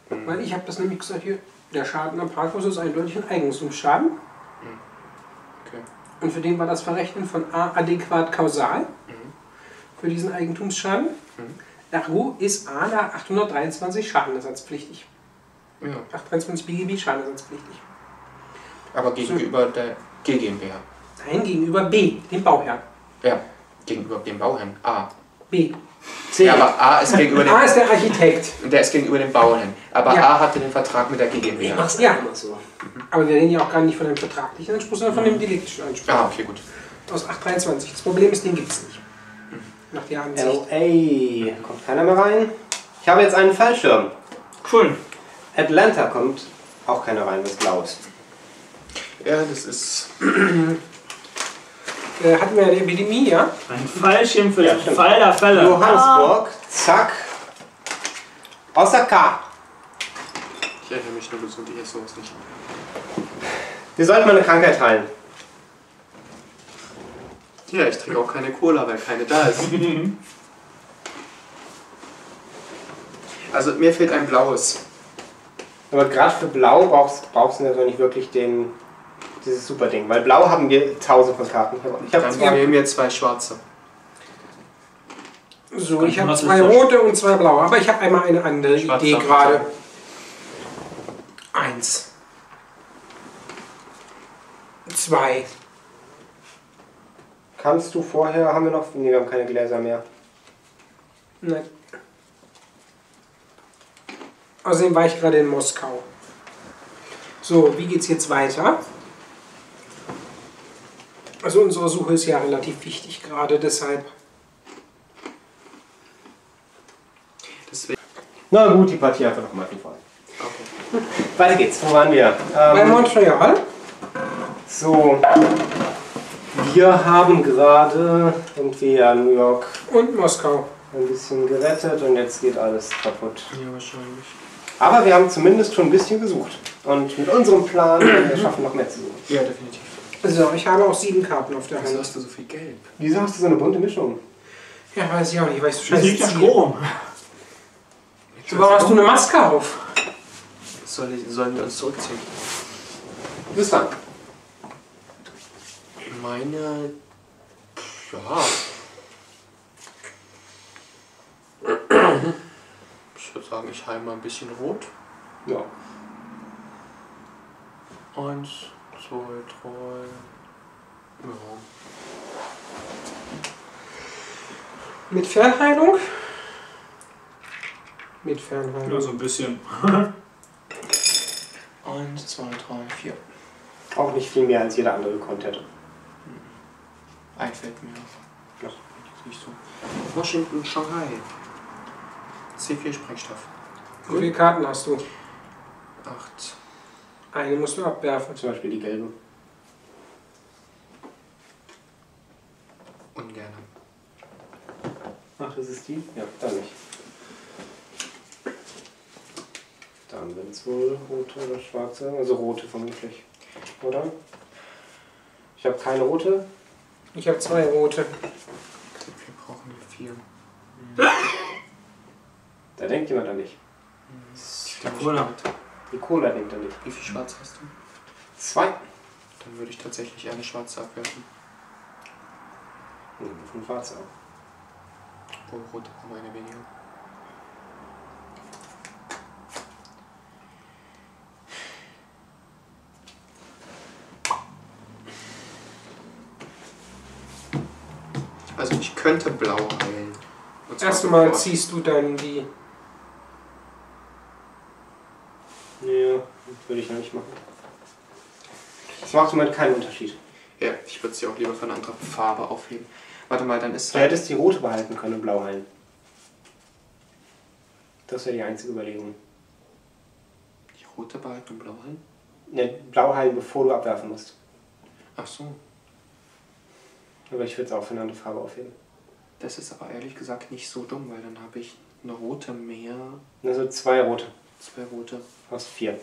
Mhm. Weil ich habe das nämlich gesagt, hier, der Schaden am Parkhaus ist eindeutig ein Eigentumsschaden. Mhm. Okay. Und für den war das Verrechnen von A adäquat kausal, für diesen Eigentumsschaden. Mhm. Ergo ist A nach 823 schadenersatzpflichtig. Ja. 823 BGB schadenersatzpflichtig. Aber gegenüber der GmbH? Nein, gegenüber B, dem Bauherrn. Ja, gegenüber dem Bauherrn. A. B. C. Ja, aber A ist gegenüber dem... A ist der Architekt. Und der ist gegenüber dem Bauherrn. Aber ja. A hatte den Vertrag mit der GmbH. Mach's ja immer so. Aber wir reden ja auch gar nicht von einem vertraglichen Anspruch, sondern von einem deliktischen Anspruch. Ah, okay, gut. Aus 823. Das Problem ist, den gibt es nicht. Nach der Ansicht. LA. Kommt keiner mehr rein? Ich habe jetzt einen Fallschirm. Cool. Atlanta kommt auch keiner rein, was glaubst du? Ja, das ist... hatten wir eine Epidemie, ja? Ein Fallschirm für den Fall der Fälle. Johannesburg, zack. Osaka. Ich erinnere mich nur gesund, ich esse sowas nicht. Wir sollten mal eine Krankheit heilen. Ja, ich trinke auch keine Cola, weil keine da ist. Also mir fehlt ein blaues. Aber gerade für Blau brauchst du natürlich nicht wirklich dieses super Ding, weil Blau haben wir 1000 von Karten. Dann nehmen wir 2 schwarze. So, ich habe 2 rote und 2 blaue, aber ich habe einmal eine andere Schwarz Idee gerade. 1. 2. Kannst du vorher, haben wir noch, nee, wir haben keine Gläser mehr. Nein. Außerdem war ich gerade in Moskau. So, wie geht's jetzt weiter? Also unsere Suche ist ja relativ wichtig gerade, deshalb. Deswegen. Na gut, die Partie einfach nochmal von vorne. Okay. Weiter geht's, wo waren wir? Bei Montreal. So, wir haben gerade irgendwie New York und Moskau ein bisschen gerettet und jetzt geht alles kaputt. Ja, wahrscheinlich. Aber wir haben zumindest schon ein bisschen gesucht. Und mit unserem Plan wir schaffen noch mehr zu suchen. Ja, definitiv. So, ich habe auch 7 Karten auf der Hand. Wieso hast du so viel Geld? Wieso hast du so eine bunte Mischung? Ja, weiß ich auch nicht, weil ich so scheiße ziehe. Strom. So, warum hast du eine Maske auf? Sollen wir uns zurückziehen? Du bist dran. Meine... Ja. Ich würde sagen, ich heile mal ein bisschen rot. Ja. 1, 2, 3... Ja. Mit Fernheilung? Mit Fernheilung. Ja, so ein bisschen. 1, 2, 3, 4. Auch nicht viel mehr, als jeder andere gekonnt hätte. Einfällt mir auf. Ja. Nicht so. Washington, Shanghai. C4 Sprengstoff. Wie viele Karten hast du? 8. Eine musst du abwerfen. Zum Beispiel die gelbe. Ungerne. Ach, ist es die? Ja, dann nicht. Dann sind es wohl rote oder schwarze. Also rote vermutlich. Oder? Ich habe keine rote. Ich habe 2 rote. Wir brauchen hier 4. Da denkt jemand an dich. Die Cola. Die Cola denkt an dich. Wie viel schwarz hast du? 2. Dann würde ich tatsächlich eine schwarze abwerfen. Nehmen wir 5 schwarze ab. Oh, rote haben wir eine weniger. Also ich könnte blau heilen. Erstmal ziehst du dann die... Nee, das würde ich noch nicht machen. Das macht im Moment keinen Unterschied. Ja, ich würde sie auch lieber von einer anderen Farbe aufheben. Warte mal, dann ist... Du hättest die rote behalten können und blau heilen. Das wäre die einzige Überlegung. Die rote behalten und blau heilen? Ne, blau heilen, bevor du abwerfen musst. Ach so. Aber ich würde es auch für eine andere Farbe aufheben. Das ist aber ehrlich gesagt nicht so dumm, weil dann habe ich eine rote mehr. Also 2 rote. 2 rote. Aus 4.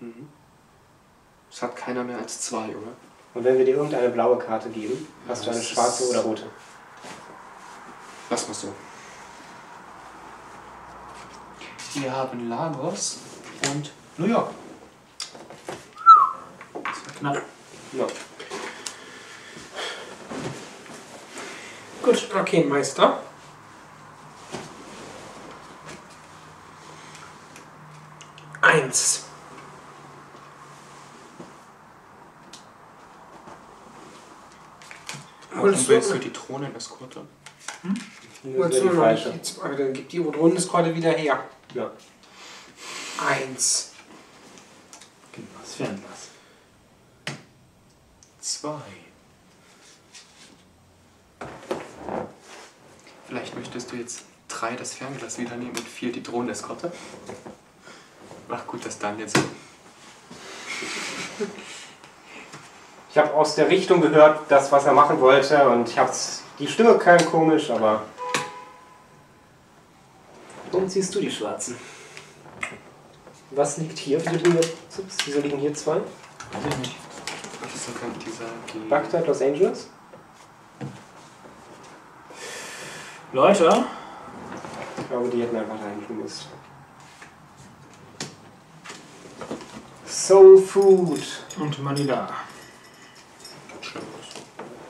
Mhm. Das hat keiner mehr als zwei, oder? Und wenn wir dir irgendeine blaue Karte geben, hast du eine schwarze oder rote? Lass mal so. Wir haben Lagos und New York. Das war knapp. Ja. Gut, okay, Meister. Eins. Holst du die Throneneskorte? Hm? Holst du noch nicht die zwei, dann gib die Throneneskorte wieder her. Ja. Eins. Was für ein Lass? Zwei. Vielleicht möchtest du jetzt 3 das Fernglas wieder nehmen und 4 die Drohneneskorte. Ach gut, das dann jetzt. Ich habe aus der Richtung gehört, das, was er machen wollte, und ich hab's. Die Stimme klang komisch, aber. Warum ziehst du die Schwarzen? Was liegt hier? Wieso liegen hier 2? Weiß ich nicht. Das ist sogar dieser. Bagdad, Los Angeles? Leute? Ich glaube, die hätten einfach reingemusst. Soul Food. Und Manila.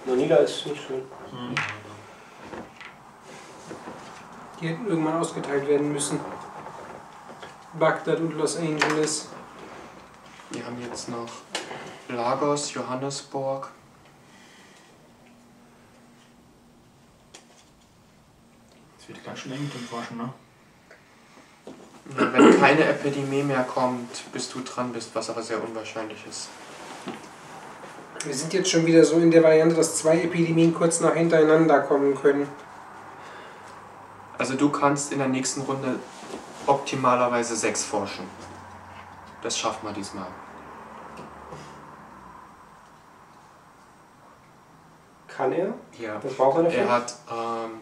Manila ist nicht schön. Mhm. Die hätten irgendwann ausgeteilt werden müssen. Bagdad und Los Angeles. Wir haben jetzt noch Lagos, Johannesburg. Es wird ganz schön eng mit dem Forschen, ne? Wenn keine Epidemie mehr kommt, bis du dran bist, was aber sehr unwahrscheinlich ist. Wir sind jetzt schon wieder so in der Variante, dass 2 Epidemien kurz nach hintereinander kommen können. Also du kannst in der nächsten Runde optimalerweise 6 forschen. Das schafft man diesmal. Kann er? Ja. Das braucht er dafür? Er hat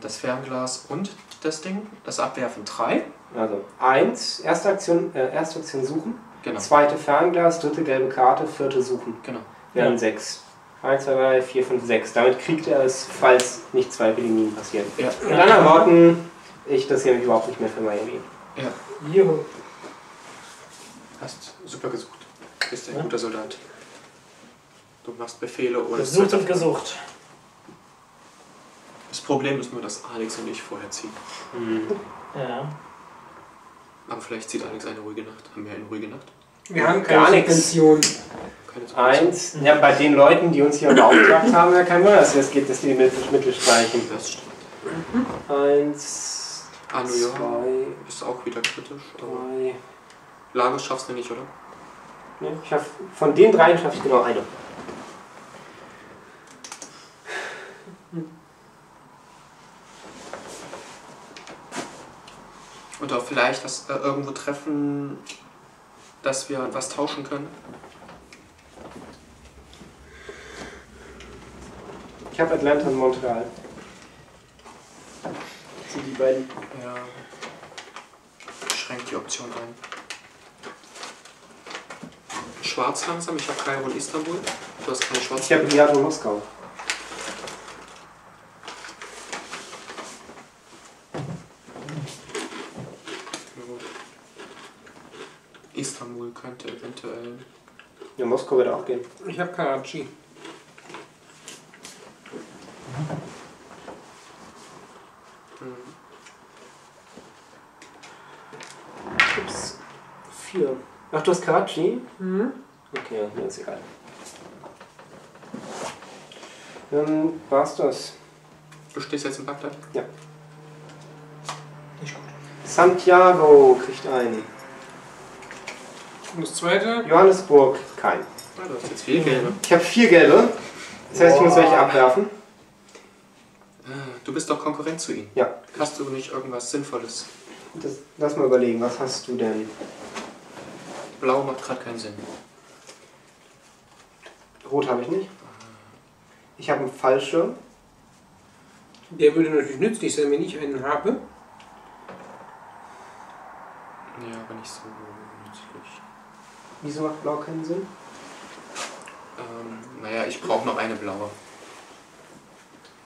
das Fernglas und das Ding, das Abwerfen 3. Also 1, erste Aktion suchen, genau. Zweite Fernglas, dritte gelbe Karte, vierte suchen. Genau. Wären 6. 1, 2, 3, 4, 5, 6. Damit kriegt er es, falls nicht 2 Epidemien passieren. Ja. In anderen Worten, ich interessiere mich überhaupt nicht mehr für Miami. Ja. Juhu. Hast super gesucht. Bist ein guter Soldat. Du machst Befehle oder... Gesucht und gesucht. Das Problem ist nur, dass Alex und ich vorher ziehen. Mhm. Ja. Aber vielleicht zieht Alex eine ruhige Nacht. Haben wir eine ruhige Nacht? Wir haben keine Pension. Eins. Ja, bei den Leuten, die uns hier beauftragt haben, ja, kein Wunder, dass es geht, dass die Mittel streichen. Das stimmt. 1, 2, ist auch wieder kritisch. 3. Lagos schaffst du nicht, oder? Ne, ja, ich hab, von den 3 schaffe ich genau eine. Oder vielleicht das irgendwo treffen, dass wir was tauschen können. Ich habe Atlanta und Montreal. Das sind die beiden. Ja. Schränkt die Option ein. Schwarz langsam, ich habe Kairo und Istanbul. Du hast keine Schwarz. Ich habe Riyadh und Moskau. Istanbul könnte eventuell... Ja, Moskau würde auch gehen. Ich habe Karatschi. Ups. 4. Ach, du hast Karatschi? Mhm. Okay, mir ist egal. Dann war's das. Du stehst jetzt in Bagdad? Ja. Nicht gut. Santiago kriegt einen. Und das zweite? Johannesburg, kein. Ah, du hast jetzt 4 gelbe. Ich habe 4 gelbe. Das heißt, ich muss welche abwerfen. Du bist doch Konkurrent zu ihm. Ja. Hast du nicht irgendwas Sinnvolles? Das, lass mal überlegen, was hast du denn? Blau macht gerade keinen Sinn. Rot habe ich nicht. Ich habe einen Fallschirm. Der würde natürlich nützlich sein, wenn ich einen habe. Ja, aber nicht so nützlich. Wieso macht Blau keinen Sinn? Naja, ich brauche noch eine blaue.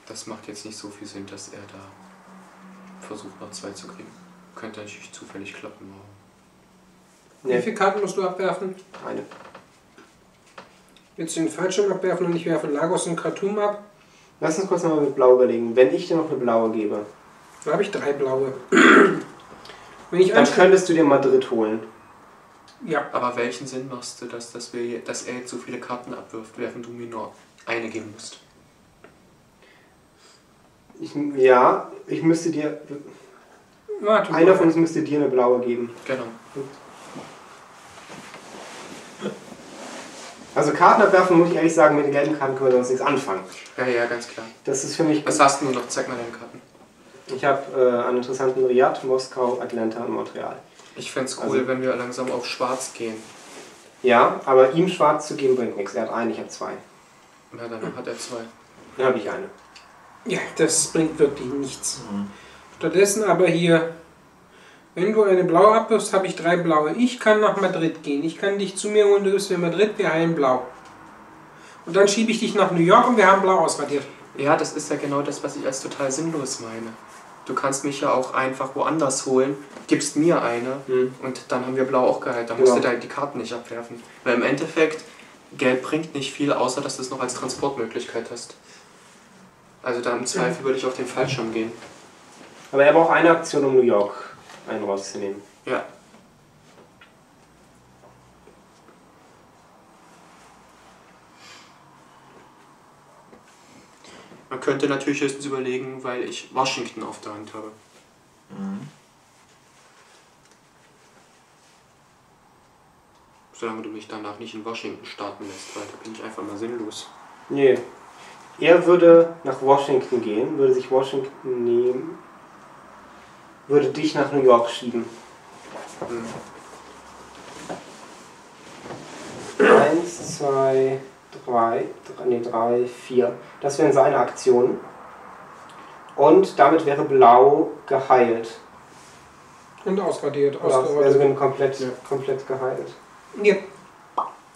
Das macht jetzt nicht so viel Sinn, dass er da versucht, noch zwei zu kriegen. Könnte natürlich zufällig klappen. Nee. Wie viele Karten musst du abwerfen? Eine. Willst du den Fallschirm abwerfen und ich werfe Lagos und Khartoum ab? Lass uns kurz nochmal mit Blau überlegen. Wenn ich dir noch eine blaue gebe. Da habe ich drei blaue. Wenn ich dann könntest du dir Madrid holen. Ja. Aber welchen Sinn machst du, dass er jetzt so viele Karten abwirft, während du mir nur eine geben musst? Ja, ich müsste dir... Warte, einer von uns müsste dir eine blaue geben. Genau. Also Karten abwerfen, muss ich ehrlich sagen, mit den gelben Karten können wir sonst nichts anfangen. Ja, ganz klar. Das ist für mich... Was hast du nur noch? Zeig mal deine Karten. Ich habe einen interessanten Riyadh, Moskau, Atlanta und Montreal. Ich fände es cool, also, wenn wir langsam auf Schwarz gehen. Ja, aber ihm Schwarz zu geben bringt nichts. Er hat einen, ich habe zwei. Na, dann hat er zwei. Dann habe ich eine. Ja, das bringt wirklich nichts. Mhm. Stattdessen aber hier, wenn du eine blaue abwirfst, habe ich drei blaue. Ich kann nach Madrid gehen. Ich kann dich zu mir holen, du bist in Madrid, wir heilen blau. Und dann schiebe ich dich nach New York und wir haben blau ausradiert. Ja, das ist ja genau das, was ich als total sinnlos meine. Du kannst mich ja auch einfach woanders holen, gibst mir eine und dann haben wir blau auch geheilt. Da musst du da die Karten nicht abwerfen. Weil im Endeffekt, gelb bringt nicht viel, außer dass du es noch als Transportmöglichkeit hast. Also da im Zweifel würde ich auf den Fallschirm gehen. Aber er braucht eine Aktion, um New York einen rauszunehmen. Ja. Man könnte natürlich höchstens überlegen, weil ich Washington auf der Hand habe. Mhm. Solange du mich danach nicht in Washington starten lässt, weil da bin ich einfach mal sinnlos. Nee. Er würde nach Washington gehen, würde sich Washington nehmen, würde dich nach New York schieben. Mhm. 1, 2, 3, 4. Das wären seine Aktionen. Und damit wäre Blau geheilt. Und ausradiert. Also komplett geheilt. Ja.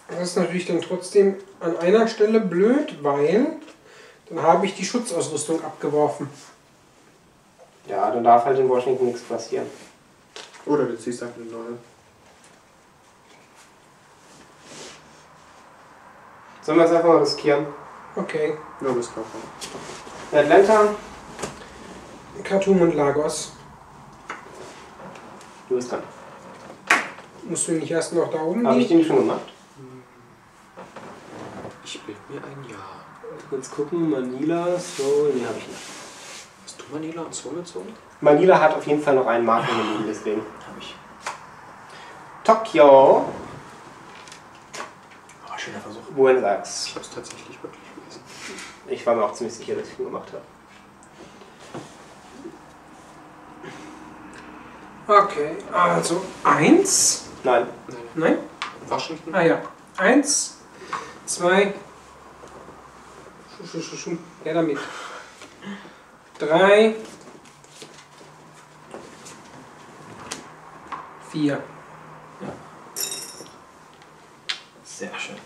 Das ist natürlich dann trotzdem an einer Stelle blöd, weil dann habe ich die Schutzausrüstung abgeworfen. Ja, dann darf halt in Washington nichts passieren. Oder du ziehst einfach eine neue. Sollen wir es einfach mal riskieren? Okay. Ja, bis drauf. Atlanta, Khartoum und Lagos. Du bist dran. Musst du nicht erst noch da oben liegen? Hab ich den schon gemacht? Ich bild mir ein Ja. Kurz gucken, Manila, Seoul, nee, hab ich nicht. Hast du Manila und Seoul gezogen? Manila hat auf jeden Fall noch einen Marken liegen, deswegen. Hab ich. Tokio. Schöner Versuch. Buenos Aires. Ich habe es tatsächlich wirklich gelesen. Ich war mir auch ziemlich sicher, dass ich ihn gemacht habe. Okay, also 1. Nein? Washington. Ah ja. 1, 2. Ja, damit. 3, 4. Ja. Sehr schön.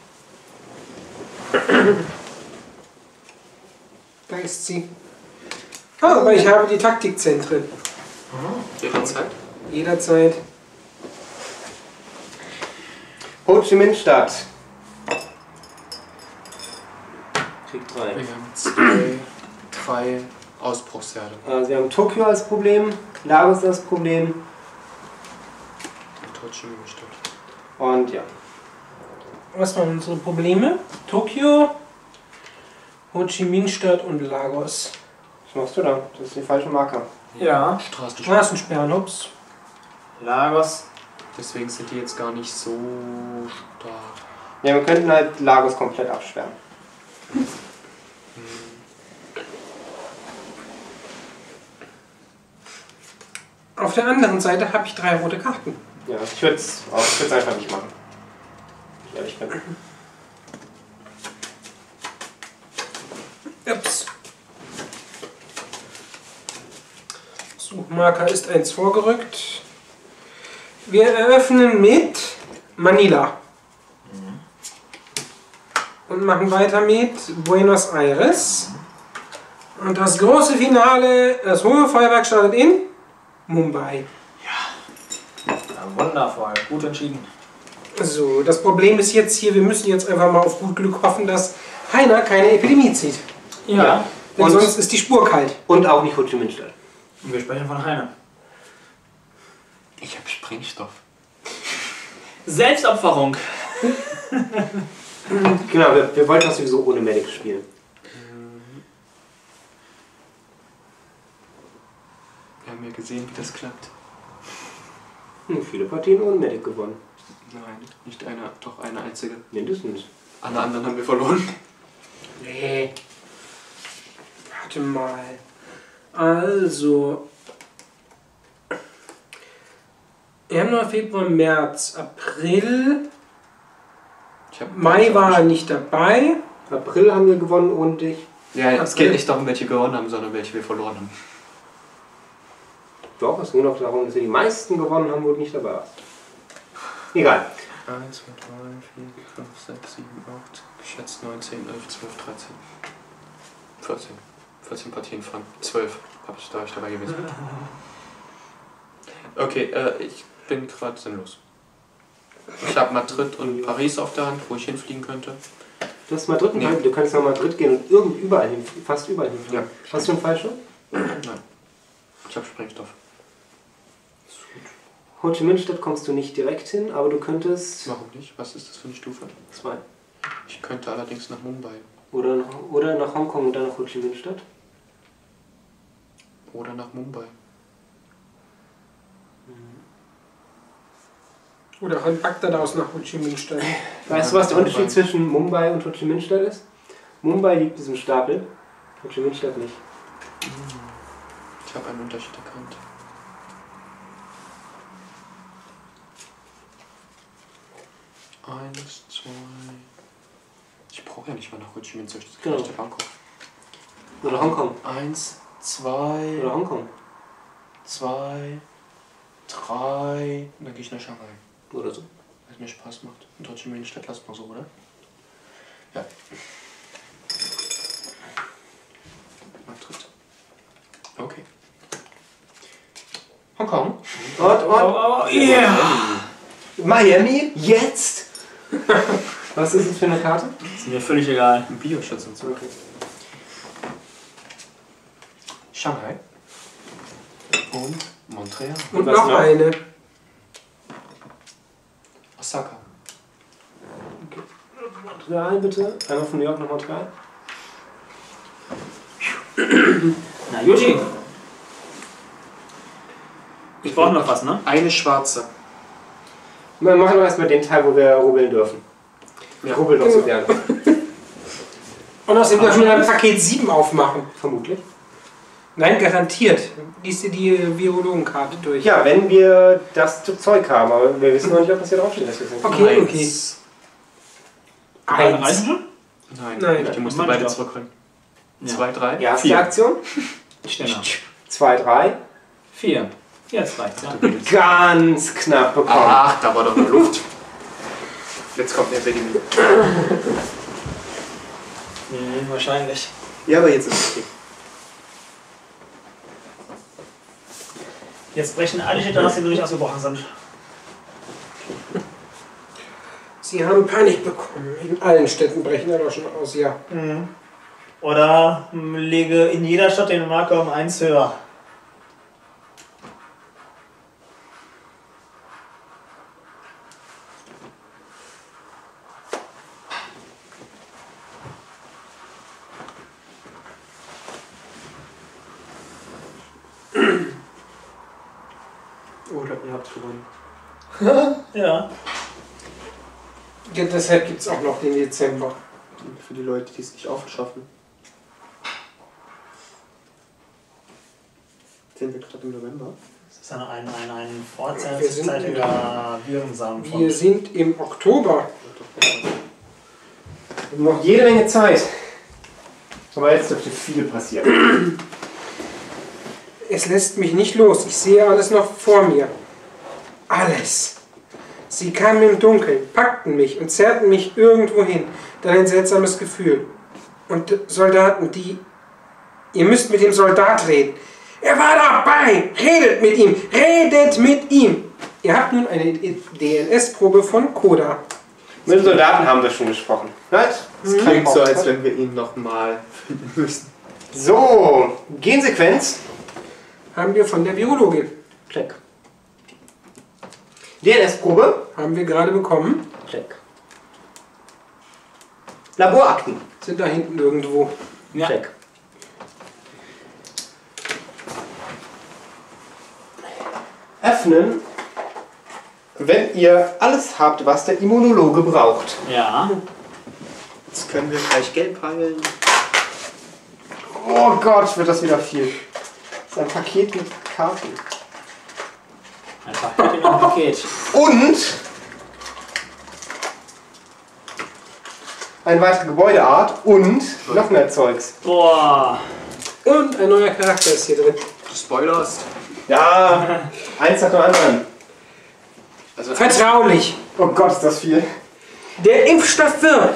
Da ist sie. Oh, aber ich habe die Taktikzentren. Jederzeit? Jederzeit. Ho Chi Minh-Stadt. Krieg 3. Wir haben 2, 3 Ausbruchsherde. Also wir haben Tokio als Problem, Lagos als Problem. Und Ho Chi Minh-Stadt. Und ja. Was waren unsere Probleme? Tokio, Ho Chi Minh-Stadt und Lagos. Was machst du da? Das ist die falsche Marke. Ja. Straßensperren, ups. Lagos. Deswegen sind die jetzt gar nicht so stark. Ja, wir könnten halt Lagos komplett absperren. Auf der anderen Seite habe ich 3 rote Karten. Ja, ich würde es einfach nicht machen. Ehrlich bin. Ups. Suchmarker ist 1 vorgerückt. Wir eröffnen mit Manila. Mhm. und machen weiter mit Buenos Aires. Und das große Finale, das hohe Feuerwerk startet in Mumbai. Ja, wundervoll, gut entschieden. So, das Problem ist jetzt hier, wir müssen jetzt einfach mal auf gut Glück hoffen, dass Heiner keine Epidemie zieht. Ja. Denn sonst ist die Spur kalt. Und auch nicht Ho Chi Minh-Stadt. Und wir sprechen von Heiner. Ich habe Sprengstoff. Selbstopferung. Genau, wir wollten das sowieso ohne Medic spielen. Wir haben ja gesehen, wie das klappt. Viele Partien ohne Medic gewonnen. Nein, nicht eine, doch eine einzige. Nee, das nicht. Alle anderen haben wir verloren. Nee. Warte mal. Also... Januar, Februar, März, April... Mai war nicht dabei. April haben wir gewonnen und ich... Ja, es geht nicht darum, welche gewonnen haben, sondern welche wir verloren haben. Doch, es ging doch darum, dass wir die meisten gewonnen haben und nicht dabei warst. Egal. 1, 2, 3, 4, 5, 6, 7, 8, geschätzt 9, 10, 11, 12, 13, 14. 14 Partien von 12. Da war ich dabei gewesen. Okay, ich bin gerade sinnlos. Ich habe Madrid und Paris auf der Hand, wo ich hinfliegen könnte. Du hast Madrid und Paris? Du kannst nach Madrid gehen und überall hin, fast überall hinfliegen. Ja. Hast du einen Fallschirm? Nein. Ich habe Sprengstoff. Ho Chi Minh-Stadt kommst du nicht direkt hin, aber du könntest... Warum nicht? Was ist das für eine Stufe? 2. Ich könnte allerdings nach Mumbai. Oder nach Hongkong und dann nach Ho Chi Minh-Stadt. Oder nach Mumbai. Oder von Bagdad aus nach Ho Chi Minh-Stadt. Weißt du, was der Unterschied zwischen Mumbai und Ho Chi Minh-Stadt ist? Mumbai liegt diesem Stapel, Ho Chi Minh-Stadt nicht. Ich habe einen Unterschied erkannt. Eins, zwei... Ich brauche ja nicht mal nach Ho Chi Minh, das ist genau. Bangkok. Oder Hongkong. Eins, zwei... Oder Hongkong. Zwei... Drei... Dann gehe ich nach Shanghai. Oder so. Weil es mir Spaß macht. Und trotzdem in die Stadt lasst man so, oder? Ja. Madrid. Okay. Hongkong. Oh, yeah! Miami? Jetzt? Was ist das für eine Karte? Ist mir völlig egal. Ein Bioschutz und so. Okay. Shanghai. Und Montreal. Und noch eine. Osaka. Okay. Montreal bitte. Einmal von New York nach Montreal. Na Juti. Ich brauche noch was, ne? Eine schwarze. Wir machen erstmal den Teil, wo wir rubbeln dürfen. Wir rubbeln doch so gerne. Und außerdem dürfen wir ein Paket 7 aufmachen. Vermutlich. Nein, garantiert. Lies dir die Virologenkarte durch. Ja, wenn wir das Zeug haben, aber wir wissen noch nicht, ob das hier draufsteht. Okay, okay. Eine Reise? Nein, die musst du beide zurückrücken. 2, 3, 4. Erste Aktion. Schneller. 2, 3, 4. Jetzt reicht's. Ganz knapp bekommen. Ach, da war doch nur Luft. Jetzt kommt der Baby. Wahrscheinlich. Ja, aber jetzt ist es okay. Jetzt brechen alle Städte aus, die noch nicht ausgebrochen sind. Sie haben Panik bekommen. In allen Städten brechen ja doch schon aus, ja. Mhm. Oder lege in jeder Stadt den Marker um 1 höher. Ja. Ja, deshalb gibt es auch noch den Dezember. Für die Leute, die es nicht aufschaffen. Sind wir gerade im November? Das ist ein vorzeitiger Virensamen. Wir sind im Oktober. Wir haben noch jede Menge Zeit. Aber jetzt dürfte viel passieren. Es lässt mich nicht los. Ich sehe alles noch vor mir. Alles. Sie kamen im Dunkeln, packten mich und zerrten mich irgendwo hin. dann ein seltsames Gefühl. Und Soldaten, die... Ihr müsst mit dem Soldat reden. Er war dabei! Redet mit ihm! Redet mit ihm! Ihr habt nun eine DNS-Probe von Koda. Mit den Soldaten haben wir schon gesprochen. Was? Das klingt so, als wenn wir ihn nochmal finden müssen. So, Gensequenz haben wir von der Biologin. Check. DNS-Probe haben wir gerade bekommen. Check. Laborakten sind da hinten irgendwo. Ja. Check. Öffnen, wenn ihr alles habt, was der Immunologe braucht. Ja. Jetzt können wir gleich Geld peilen. Oh Gott, wird das wieder viel. Das ist ein Paket mit Karten. Einfach mit einem Paket. Und eine weitere Gebäudeart und noch mehr Zeugs. Boah. Und ein neuer Charakter ist hier drin. Du spoilerst. Ja, eins nach dem anderen. Also vertraulich. Oh Gott, ist das viel. Der Impfstoff wird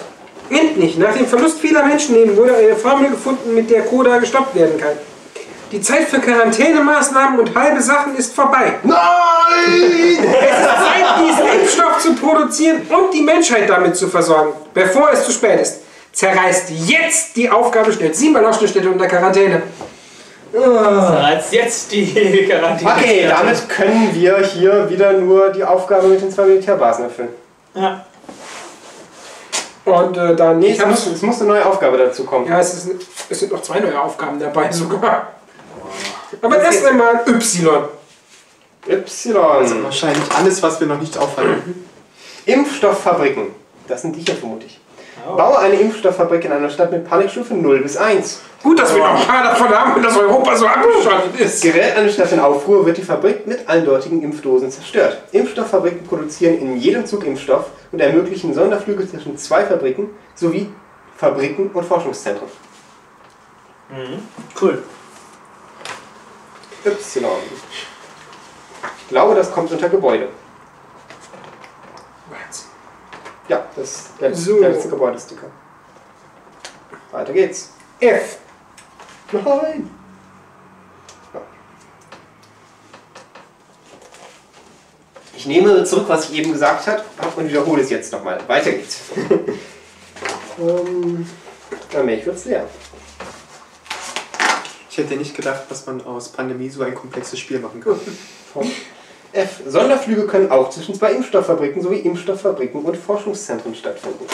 endlich nach dem Verlust vieler Menschenleben wurde eine Formel gefunden, mit der Koda gestoppt werden kann. Die Zeit für Quarantänemaßnahmen und halbe Sachen ist vorbei. Nein! Es ist Zeit, diesen Impfstoff zu produzieren und die Menschheit damit zu versorgen, bevor es zu spät ist. Zerreißt jetzt die Aufgabe, stellt 7 Laufschnittstätte unter Quarantäne. Als jetzt die Quarantäne. Okay, damit können wir hier wieder nur die Aufgabe mit den 2 Militärbasen erfüllen. Ja. Und dann es muss eine neue Aufgabe dazu kommen. Ja, es sind noch 2 neue Aufgaben dabei sogar. Aber okay. Erst einmal Y. Also wahrscheinlich alles, was wir noch nicht aufhalten. Impfstofffabriken. Das sind die hier vermutlich. Oh. Baue eine Impfstofffabrik in einer Stadt mit Panikstufe 0 bis 1. Gut, dass wir noch ein paar davon haben und dass Europa so abgeschottet ist. Gerät eine Stadt in Aufruhr, wird die Fabrik mit eindeutigen Impfdosen zerstört. Impfstofffabriken produzieren in jedem Zug Impfstoff und ermöglichen Sonderflüge zwischen 2 Fabriken sowie Fabriken und Forschungszentren. Mhm. Cool. Y. Ich glaube, das kommt unter Gebäude. Ja, das ist der letzte Gebäudesticker. Weiter geht's. F. Nein. Ja. Ich nehme zurück, was ich eben gesagt habe und wiederhole es jetzt nochmal. Weiter geht's. Dann merke ich, wird's leer. Ich hätte nicht gedacht, dass man aus Pandemie so ein komplexes Spiel machen kann. F. Sonderflüge können auch zwischen 2 Impfstofffabriken sowie Impfstofffabriken und Forschungszentren stattfinden.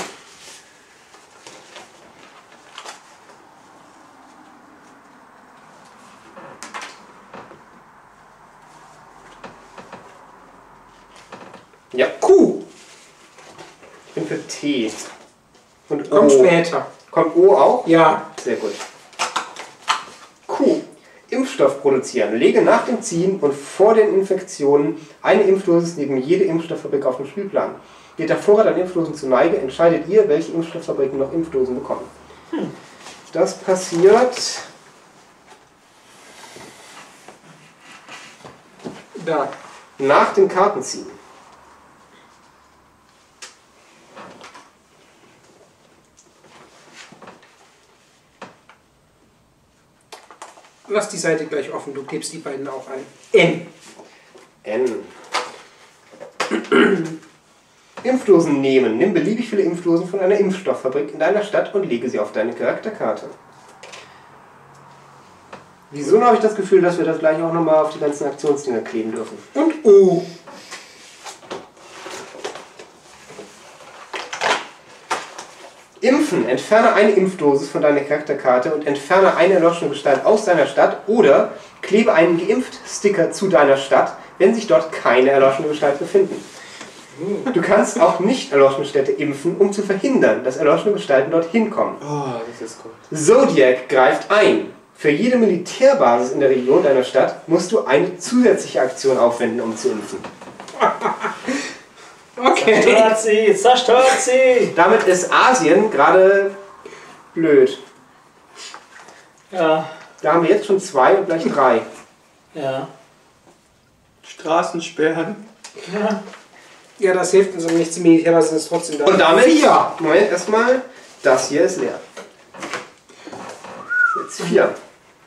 Ja, Q. Ich bin für T. Und O. Kommt später. Kommt O auch? Ja. Sehr gut. Q. Impfstoff produzieren. Lege nach dem Ziehen und vor den Infektionen eine Impfdosis neben jede Impfstofffabrik auf dem Spielplan. Geht der Vorrat an Impfdosen zu Neige, entscheidet ihr, welche Impfstofffabriken noch Impfdosen bekommen. Das passiert... Da. Nach dem Kartenziehen. Lass die Seite gleich offen, du gibst die beiden auch ein. N. N. Impfdosen nehmen. Nimm beliebig viele Impfdosen von einer Impfstofffabrik in deiner Stadt und lege sie auf deine Charakterkarte. Wieso habe ich das Gefühl, dass wir das gleich auch nochmal auf die ganzen Aktionsdinger kleben dürfen? Und O. Impfen. Entferne eine Impfdosis von deiner Charakterkarte und entferne eine erloschene Gestalt aus deiner Stadt oder klebe einen Geimpft-Sticker zu deiner Stadt, wenn sich dort keine erloschene Gestalt befinden. Du kannst auch nicht erloschene Städte impfen, um zu verhindern, dass erloschene Gestalten dorthin kommen. Oh, das ist gut. Zodiac greift ein. Für jede Militärbasis in der Region deiner Stadt musst du eine zusätzliche Aktion aufwenden, um zu impfen. Okay. Zerstört sie, zerstört sie! Damit ist Asien gerade blöd. Ja. Da haben wir jetzt schon 2 und gleich 3. Ja. Straßensperren. Ja. Ja, das hilft uns aber nichts. Das ist trotzdem da. Und damit, ja, Moment, erstmal Das hier ist leer. Jetzt 4.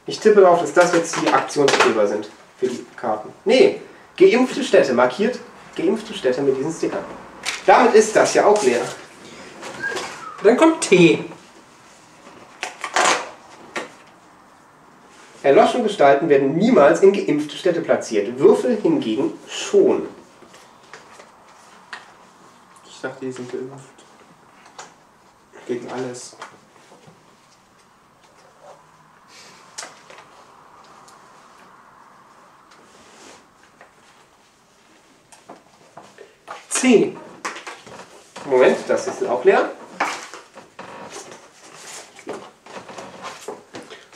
Ich tippe darauf, dass das jetzt die Aktionsgeber sind für die Karten. Nee, geimpfte Städte, markiert geimpfte Städte mit diesen Stickern. Damit ist das ja auch leer. Dann kommt T. Erloschene Gestalten werden niemals in geimpfte Städte platziert. Würfel hingegen schon. Ich dachte, die sind geimpft. Gegen alles. C. Moment, das ist auch leer.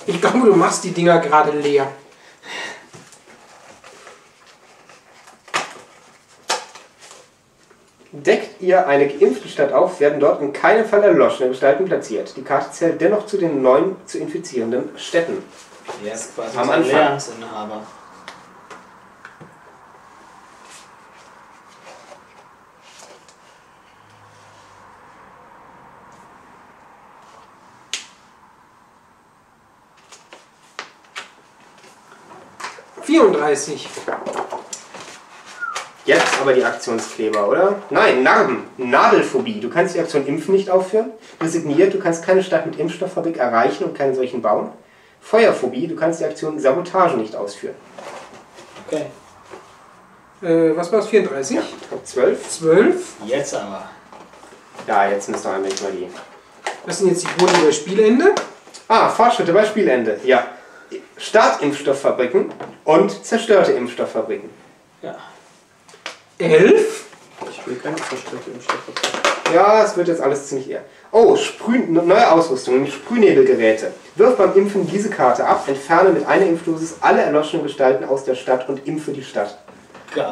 Ich glaube, du machst die Dinger gerade leer. Deckt ihr eine geimpfte Stadt auf, werden dort in keinem Fall erloschene Gestalten platziert. Die Karte zählt dennoch zu den neuen zu infizierenden Städten. Er ist quasi am Anfang Lehrungsinhaber. Jetzt aber die Aktionskleber, oder? Nein, Narben, Nadelphobie. Du kannst die Aktion Impfen nicht aufführen. Resigniert, du kannst keine Stadt mit Impfstofffabrik erreichen und keine solchen bauen. Feuerphobie, du kannst die Aktion Sabotage nicht ausführen. Okay. Was war es? 34? Ja, 12. 12. Jetzt aber. Ja, jetzt müssen wir eigentlich mal die... Was sind jetzt die Boden bei Spielende? Ah, Fortschritte bei Spielende, ja. Startimpfstofffabriken und zerstörte Impfstofffabriken. Ja. 11? Ich will keine zerstörte Impfstofffabriken. Ja, es wird jetzt alles ziemlich eher. Oh, neue Ausrüstung, nämlich Sprühnebelgeräte. Wirf beim Impfen diese Karte ab, entferne mit einer Impfdosis alle erloschenen Gestalten aus der Stadt und impfe die Stadt. Geil.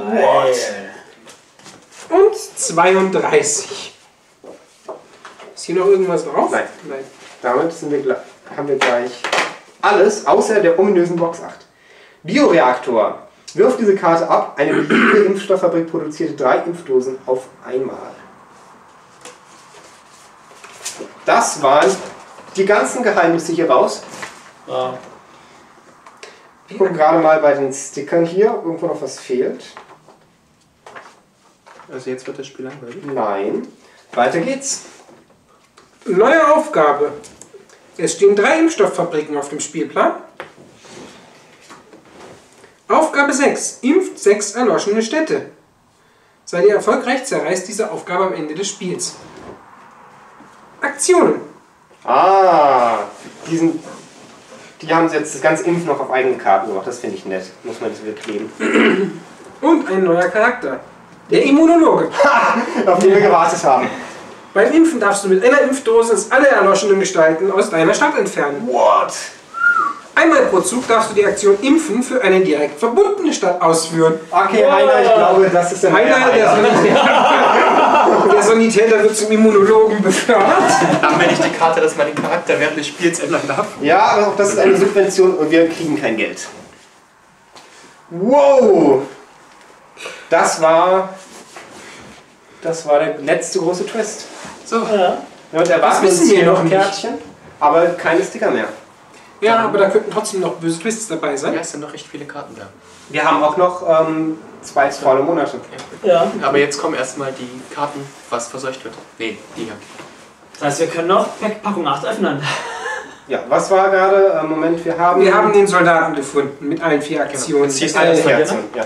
What? Und 32. Ist hier noch irgendwas drauf? Nein. Nein. Damit sind wir haben wir gleich... Alles außer der ominösen Box 8. Bioreaktor. Wirft diese Karte ab. Eine beliebige Impfstofffabrik produzierte 3 Impfdosen auf einmal. Das waren die ganzen Geheimnisse hier raus. Ja. Ich gucke gerade mal bei den Stickern hier, irgendwo noch was fehlt. Also jetzt wird das Spiel langweilig? Nein. Weiter geht's. Neue Aufgabe. Es stehen 3 Impfstofffabriken auf dem Spielplan. Aufgabe 6. Impft 6 erloschene Städte. Seid ihr erfolgreich, zerreißt diese Aufgabe am Ende des Spiels. Aktionen. Ah, die haben jetzt das ganze Impfen noch auf eigene Karten gemacht. Das finde ich nett. Muss man das wieder kleben. Und ein neuer Charakter. Der Immunologe. Ha, auf den wir gewartet haben. Beim Impfen darfst du mit einer Impfdosis alle erloschenen Gestalten aus deiner Stadt entfernen. What? Einmal pro Zug darfst du die Aktion Impfen für eine direkt verbundene Stadt ausführen. Okay, wow. Heiner, ich glaube, das ist der Heiner. Der Sanitäter wird zum Immunologen befördert. Dann wenn ich die Karte, dass man den Charakter während des Spiels ändern darf. Ja, aber auch das ist eine Subvention und wir kriegen kein Geld. Wow! Das war der letzte große Twist. So, ja. Damit erwarten wir hier noch ein Kärtchen, aber keine Sticker mehr. Ja, aber da könnten trotzdem noch böse Twists dabei sein. Ja, es sind noch recht viele Karten da. Wir haben auch noch 2 volle Monate. Ja. Aber jetzt kommen erstmal die Karten, was verseucht wird. Nee, die hier. Das heißt, wir können noch Packung 8 öffnen. Ja, was war gerade? Moment, wir haben den Soldaten gefunden mit allen 4 Aktionen. Genau. Mit allen 4 Aktionen, ja.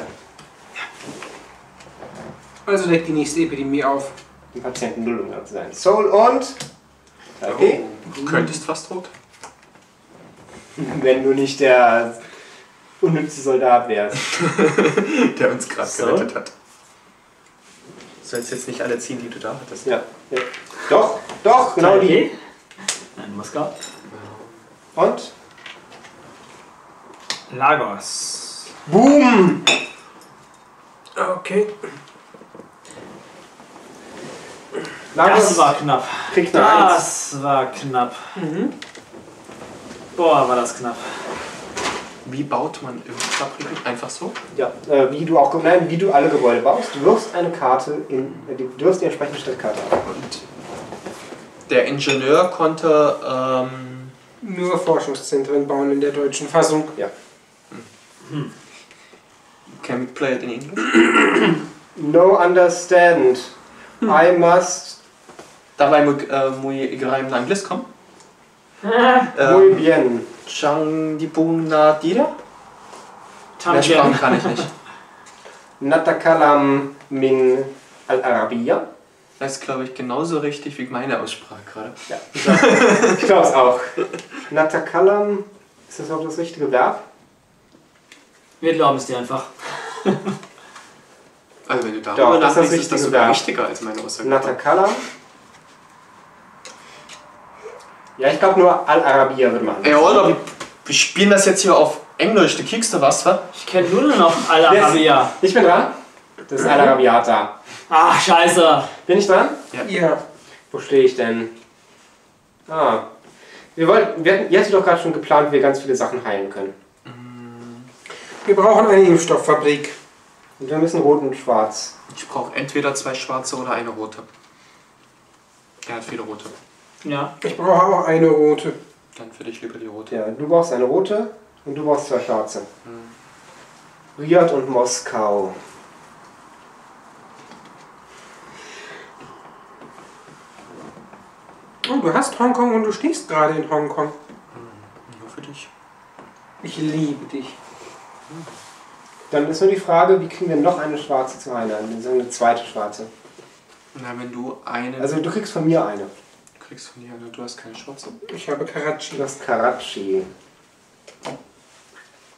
Also deckt die nächste Epidemie auf. Die Patienten Null um zu sein. Seoul und... Okay. Oh, du könntest fast tot. Wenn du nicht der unnütze Soldat wärst. Der uns gerade gerettet hat. Du sollst jetzt nicht alle ziehen, die du da hattest. Ja. Ja. Doch, doch, genau die. Nein, Moskau. Und? Lagos. Boom! Okay. Das war knapp. Das war knapp. Mhm. Boah, war das knapp. Wie baut man Impffabriken? Einfach so? Ja, wie du alle Gebäude baust. Du wirfst eine Karte, du wirfst die entsprechende Stadtkarte ab. Und Der Ingenieur konnte nur Forschungszentren bauen in der deutschen Fassung. Ja. Hm. Can we play it in English? No understand. Hm. I must. Dabei muss ich in Englisch kommen. Muy bien. Changdibunadira? Mehr Sprachen kann ich nicht. Natakalam min al-Arabiya. Das ist, glaube ich, genauso richtig wie meine Aussprache gerade. Ja, ich glaube es auch. Natakalam, ist das auch das richtige Verb? Wir glauben es dir einfach. Also wenn du darüber nachdenkst, ist das sogar wichtiger als meine Aussage. Natakalam. Ja, ich glaube nur Al-Arabiya würde man. Ja, oder wir spielen das jetzt hier auf Englisch, du kriegst da was, wa? Ich kenne nur noch Al-Arabiya. Ich bin dran? Das ist Al-Arabiata. Ach, scheiße. Bin ich dran? Ja. Ja. Wo stehe ich denn? Ah. Wir hatten doch gerade schon geplant, wie wir ganz viele Sachen heilen können. Wir brauchen eine Impfstofffabrik. Und wir müssen rot und schwarz. Ich brauche entweder zwei schwarze oder eine rote. Er hat viele rote. Ja. Ich brauche auch eine rote. Dann für dich lieber die rote. Ja, du brauchst eine rote und du brauchst zwei schwarze. Hm. Riyadh und Moskau. Oh, du hast Hongkong und du stehst gerade in Hongkong. Nur für dich. Ich liebe dich. Hm. Dann ist nur die Frage, wie kriegen wir noch eine schwarze zu einer? Dann sagen wir eine zweite schwarze. Na, wenn du eine... Also du kriegst von mir eine. Du kriegst von mir eine, du hast keine schwarze. Ich habe Karatschi. Du hast Karatschi.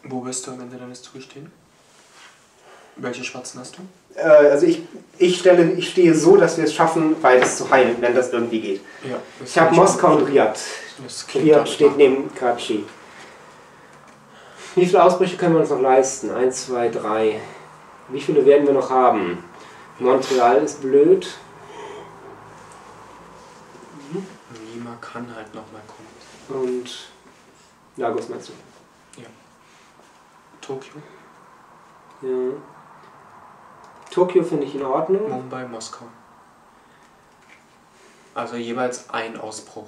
Wo wirst du am Ende deines Zuges stehen? Welche schwarzen hast du? Also ich stehe so, dass wir es schaffen, beides zu heilen, wenn das irgendwie geht. Ja, das ich habe Moskau und Riyadh. Riyadh steht neben Karatschi. Wie viele Ausbrüche können wir uns noch leisten? 1, 2, 3. Wie viele werden wir noch haben? Montreal ist blöd. Niemand kann halt nochmal kommen. Und Lagos meinst du? Ja. Tokio? Ja. Tokio finde ich in Ordnung. Mumbai, Moskau. Also jeweils ein Ausbruch.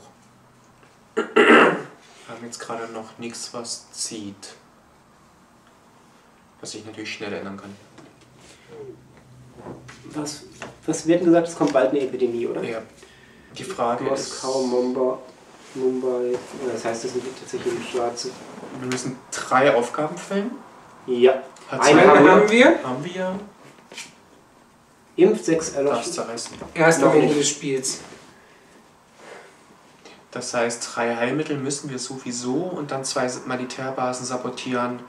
Wir haben jetzt gerade noch nichts, was zieht. Was ich natürlich schnell ändern kann. Was wird denn gesagt? Es kommt bald eine Epidemie, oder? Ja. Die Frage Moskau, ist... Moskau, Mumbai... Das heißt, das sind tatsächlich Schwarze. Wir müssen drei Aufgaben füllen. Ja. Eine haben wir. Impf 6 erlöschen. Erst am Ende des Spiels. Das heißt, drei Heilmittel müssen wir sowieso und dann zwei Militärbasen sabotieren.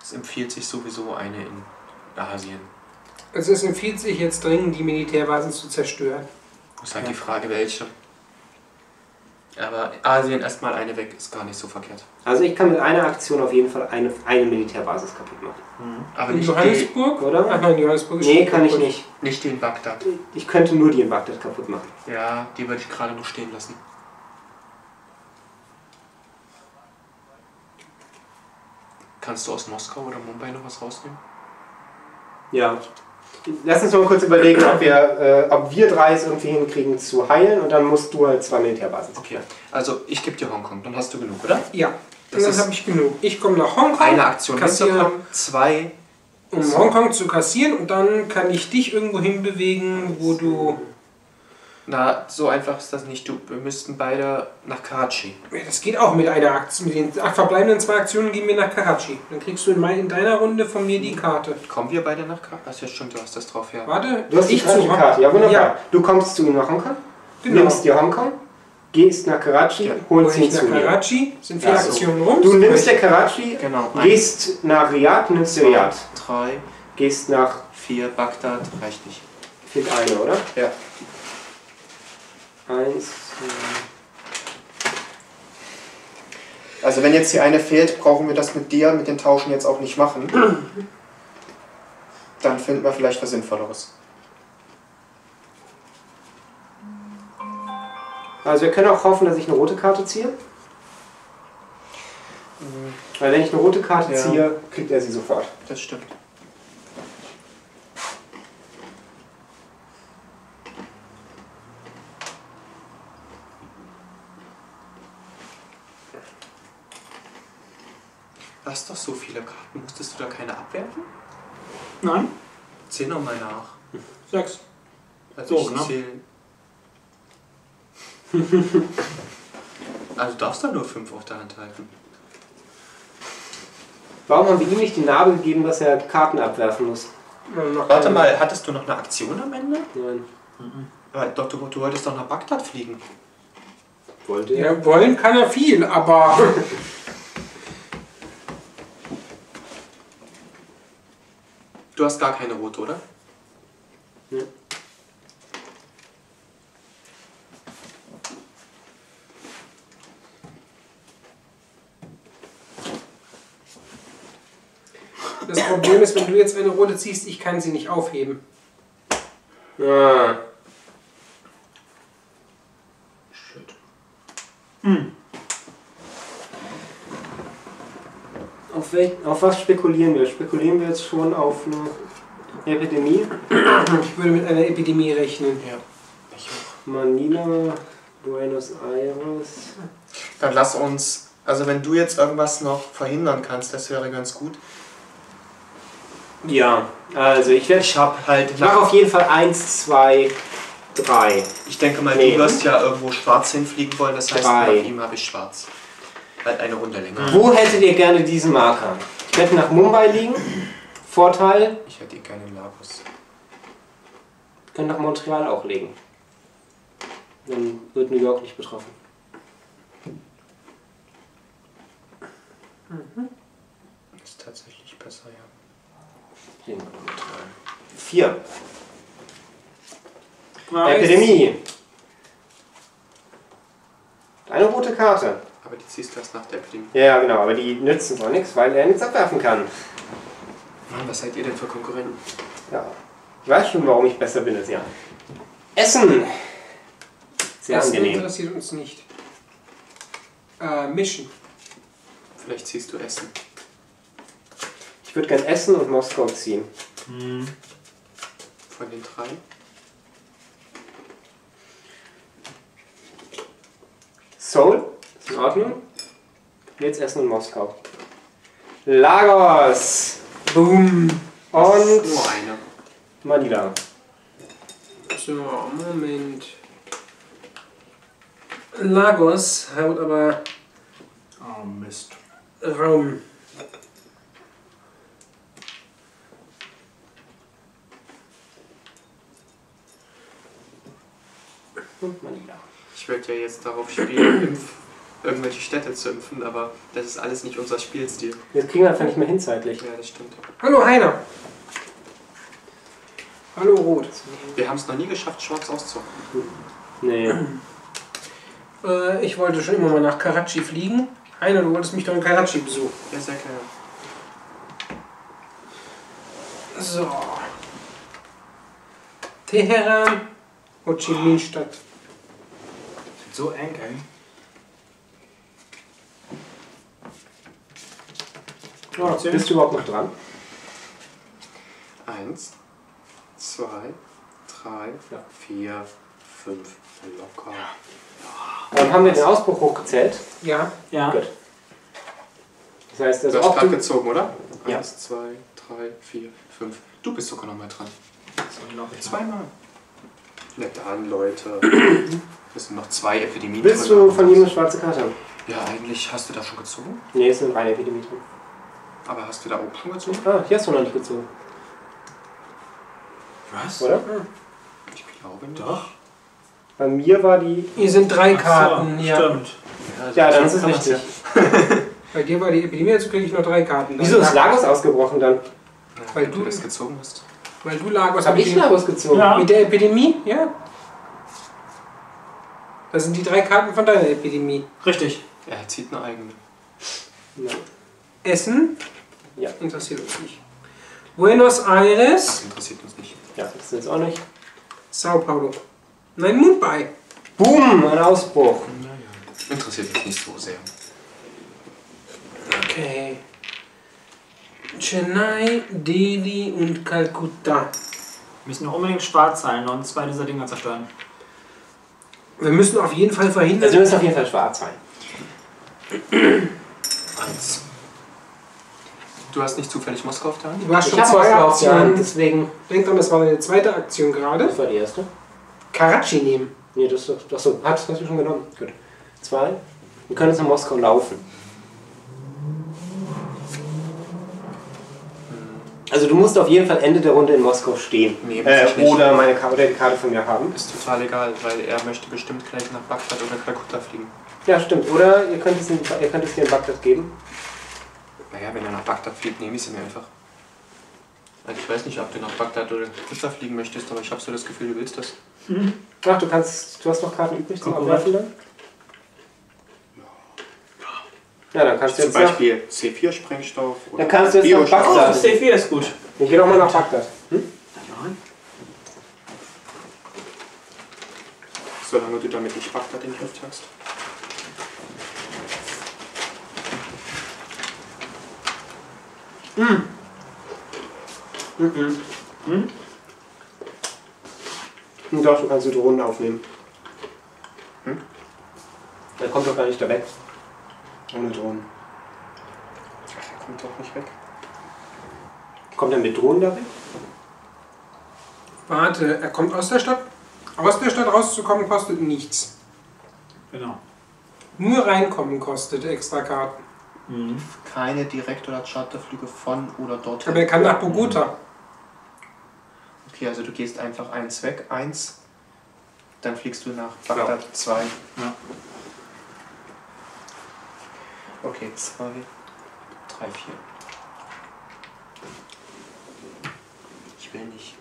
Es empfiehlt sich sowieso eine in Asien. Also es empfiehlt sich jetzt dringend, die Militärbasen zu zerstören. Das ist halt die Frage, welche. Aber Asien erstmal eine weg, ist gar nicht so verkehrt. Also ich kann mit einer Aktion auf jeden Fall eine Militärbasis kaputt machen. Mhm. Aber in Johannesburg? Oder? Ach nein, Johannesburg ist nee, kann ich nicht. Nicht die in Bagdad. Ich könnte nur die in Bagdad kaputt machen. Ja, die würde ich gerade noch stehen lassen. Kannst du aus Moskau oder Mumbai noch was rausnehmen? Ja. Lass uns mal kurz überlegen, ob wir drei es irgendwie hinkriegen zu heilen und dann musst du halt zwei Militärbasen. Okay, also ich gebe dir Hongkong, dann hast du genug, oder? Ja, das habe ich genug. Ich komme nach Hongkong, eine Aktion hinzukommen, zwei... Um so. Hongkong zu kassieren und dann kann ich dich irgendwo hinbewegen, wo du... Na, so einfach ist das nicht. Wir müssten beide nach Karatschi. Das geht auch mit einer Aktion. Mit den verbleibenden zwei Aktionen gehen wir nach Karatschi. Dann kriegst du in deiner Runde von mir die Karte. Kommen wir beide nach Karatschi? Ach ja, stimmt, du hast das drauf, ja. Warte, du hast ich zu Karte. Ja, wunderbar. Ja. Du kommst zu ihm nach Hongkong, genau. Nimmst dir Hongkong, gehst nach Karatschi, ja. Holst ihn zu mir. Sind vier Aktionen rum. Du nimmst dir Karatschi, genau. Gehst nach Riyadh, nimmst dir Riyadh. Drei, gehst nach... Vier, Bagdad, reicht nicht. Fehlt eine, oder? Ja. Eins. Also wenn jetzt hier eine fehlt, brauchen wir das mit dir, mit den Tauschen jetzt auch nicht machen. Dann finden wir vielleicht was Sinnvolleres. Also wir können auch hoffen, dass ich eine rote Karte ziehe. Weil wenn ich eine rote Karte ziehe, kriegt er sie sofort. Das stimmt. hast doch so viele Karten. Musstest du da keine abwerfen? Nein. Zähl nochmal nach. 6. Also so, ich zähl... Also darfst du nur 5 auf der Hand halten. Warum haben wir ihm nicht die Narbe gegeben, dass er Karten abwerfen muss? Warte mal, hattest du noch eine Aktion am Ende? Nein. Doch, du wolltest doch nach Bagdad fliegen. Wollte er? Ja, wollen kann er viel, aber... Du hast gar keine rote, oder? Ja. Das Problem ist, wenn du jetzt eine rote ziehst, ich kann sie nicht aufheben. Ja. Shit. Hm. Auf was spekulieren wir? Spekulieren wir jetzt schon auf eine Epidemie? Ich würde mit einer Epidemie rechnen. Ja. Manila, Buenos Aires. Dann lass uns, also wenn du jetzt irgendwas noch verhindern kannst, das wäre ganz gut. Ja, also ich werde... Ich hab halt... Ich mache auf jeden Fall 1, 2, 3. Ich denke mal, nee, du wirst ja irgendwo schwarz hinfliegen wollen, das heißt, bei ihm habe ich schwarz. Halt eine Runde länger. Wo hättet ihr gerne diesen Marker? Ich hätte nach Mumbai liegen. Vorteil? Ich hätte ihn gerne in Lagos. Ich könnte nach Montreal auch legen. Dann wird New York nicht betroffen. Mhm. Das ist tatsächlich besser, ja. 4. Epidemie. Eine rote Karte. Aber die ziehst du erst nach der Epidemie. Ja, genau, aber die nützen doch nichts, weil er nichts abwerfen kann. Mann, was seid ihr denn für Konkurrenten? Ja. Ich weiß schon, warum ich besser bin als ihr. Essen. Sehr angenehm. Interessiert uns nicht. Mischen. Vielleicht ziehst du Essen. Ich würde gern Essen und Moskau ziehen. Hm. Von den 3. Seoul, ist in Ordnung. Jetzt Essen und Moskau. Lagos. Boom. Und nur eine. Manila. So, Moment. Lagos hat aber... Oh Mist. Raum. Manila. Ich würde ja jetzt darauf spielen, irgendwelche Städte zu impfen, aber das ist alles nicht unser Spielstil. Jetzt kriegen wir einfach nicht mehr hin zeitlich. Ja, das stimmt. Hallo Heiner! Hallo Rot! Wir haben es noch nie geschafft, schwarz auszuholen. Nee. Ich wollte schon immer mal nach Karatschi fliegen. Heiner, du wolltest mich doch in Karatschi besuchen. Ja, sehr gerne. So. Teheran, Ho Chi Minh-Stadt. So eng, ey. Oh, bist du überhaupt noch dran? 1, 2, 3, 4, 5. Locker. Ja. Dann haben wir den Ausbruch hochgezählt. Ja. Ja. Gut. Das heißt, du hast gerade gezogen, oder? Ja. 1, 2, 3, 4, 5. Du bist sogar noch mal dran. So, zweimal. Na dann, Leute. Es sind noch 2 Epidemien drin. Willst du von ihm eine schwarze Karte haben? Ja, eigentlich hast du da schon gezogen? Nee, es sind 3 Epidemien drin. Aber hast du da oben schon gezogen? Ah, hier hast du noch nicht gezogen. Was? Oder? Ich glaube nicht. Doch. Bei mir war die... Hier sind 3 Karten. So, ja. Stimmt. Ja, dann ist es richtig. Bei dir war die Epidemie, also kriege ich nur 3 Karten. Wieso ist Lagos ausgebrochen dann? Weil du das gezogen hast. Weil du Lagos... Habe ich Lagos gezogen? Ja. Mit der Epidemie? Ja. Das sind die 3 Karten von deiner Epidemie. Richtig. Ja, er zieht eine eigene. Ja. Essen? Ja. Interessiert uns nicht. Buenos Aires? Ach, interessiert uns nicht. Ja, das ist jetzt auch nicht. Sao Paulo. Nein, Mumbai. Boom, ein Ausbruch. Ja, ja. Interessiert mich nicht so sehr. Okay. Chennai, Delhi und Kalkutta. Müssen unbedingt schwarz sein, sonst 2 dieser Dinger zerstören. Wir müssen auf jeden Fall verhindern. Also wir müssen auf jeden Fall schwarz sein. 1. Du hast nicht zufällig Moskau auf der Hand? Du hast schon zwei Aktionen, deswegen. Denk dran, das war deine zweite Aktion gerade. Das war die erste. Karatschi nehmen. Nee, das so. Hast du schon genommen. Gut. Zwei. Wir können jetzt in Moskau laufen. Also du musst auf jeden Fall Ende der Runde in Moskau stehen. Nee, oder meine Karte von mir haben. Ist total egal, weil er möchte bestimmt gleich nach Bagdad oder Kalkutta fliegen. Ja, stimmt. Oder ihr könnt es dir in Bagdad geben. Naja, wenn er nach Bagdad fliegt, nehme ich sie mir einfach. Also ich weiß nicht, ob du nach Bagdad oder Kalkutta fliegen möchtest, aber ich habe so das Gefühl, du willst das. Mhm. Ach, du hast noch Karten übrig zum Abwerfen dann? Ja, dann kannst du jetzt zum Beispiel C4-Sprengstoff oder dann kannst du jetzt nach Bagdad. Oh, C4 ist gut. Ich gehe doch mal nach Bagdad. Hm? Nein. Solange du damit nicht Bagdad in den Griff hast. Hm. Mhm. Hm? Hm? Doch, du kannst die Drohnen aufnehmen. Hm? Der kommt doch gar nicht da weg. Ohne Drohnen. Ach, der kommt doch nicht weg. Kommt er mit Drohnen da weg? Warte, er kommt aus der Stadt. Aus der Stadt rauszukommen kostet nichts. Genau. Nur reinkommen kostet extra Karten. Mhm. Keine Direkt- oder Charterflüge von oder dorthin. Aber er kann nach Bogota. Mhm. Okay, also du gehst einfach eins weg, eins. Dann fliegst du nach Bagdad, ja. Zwei. Ja. Okay, 2, 3, 4. Ich will nicht.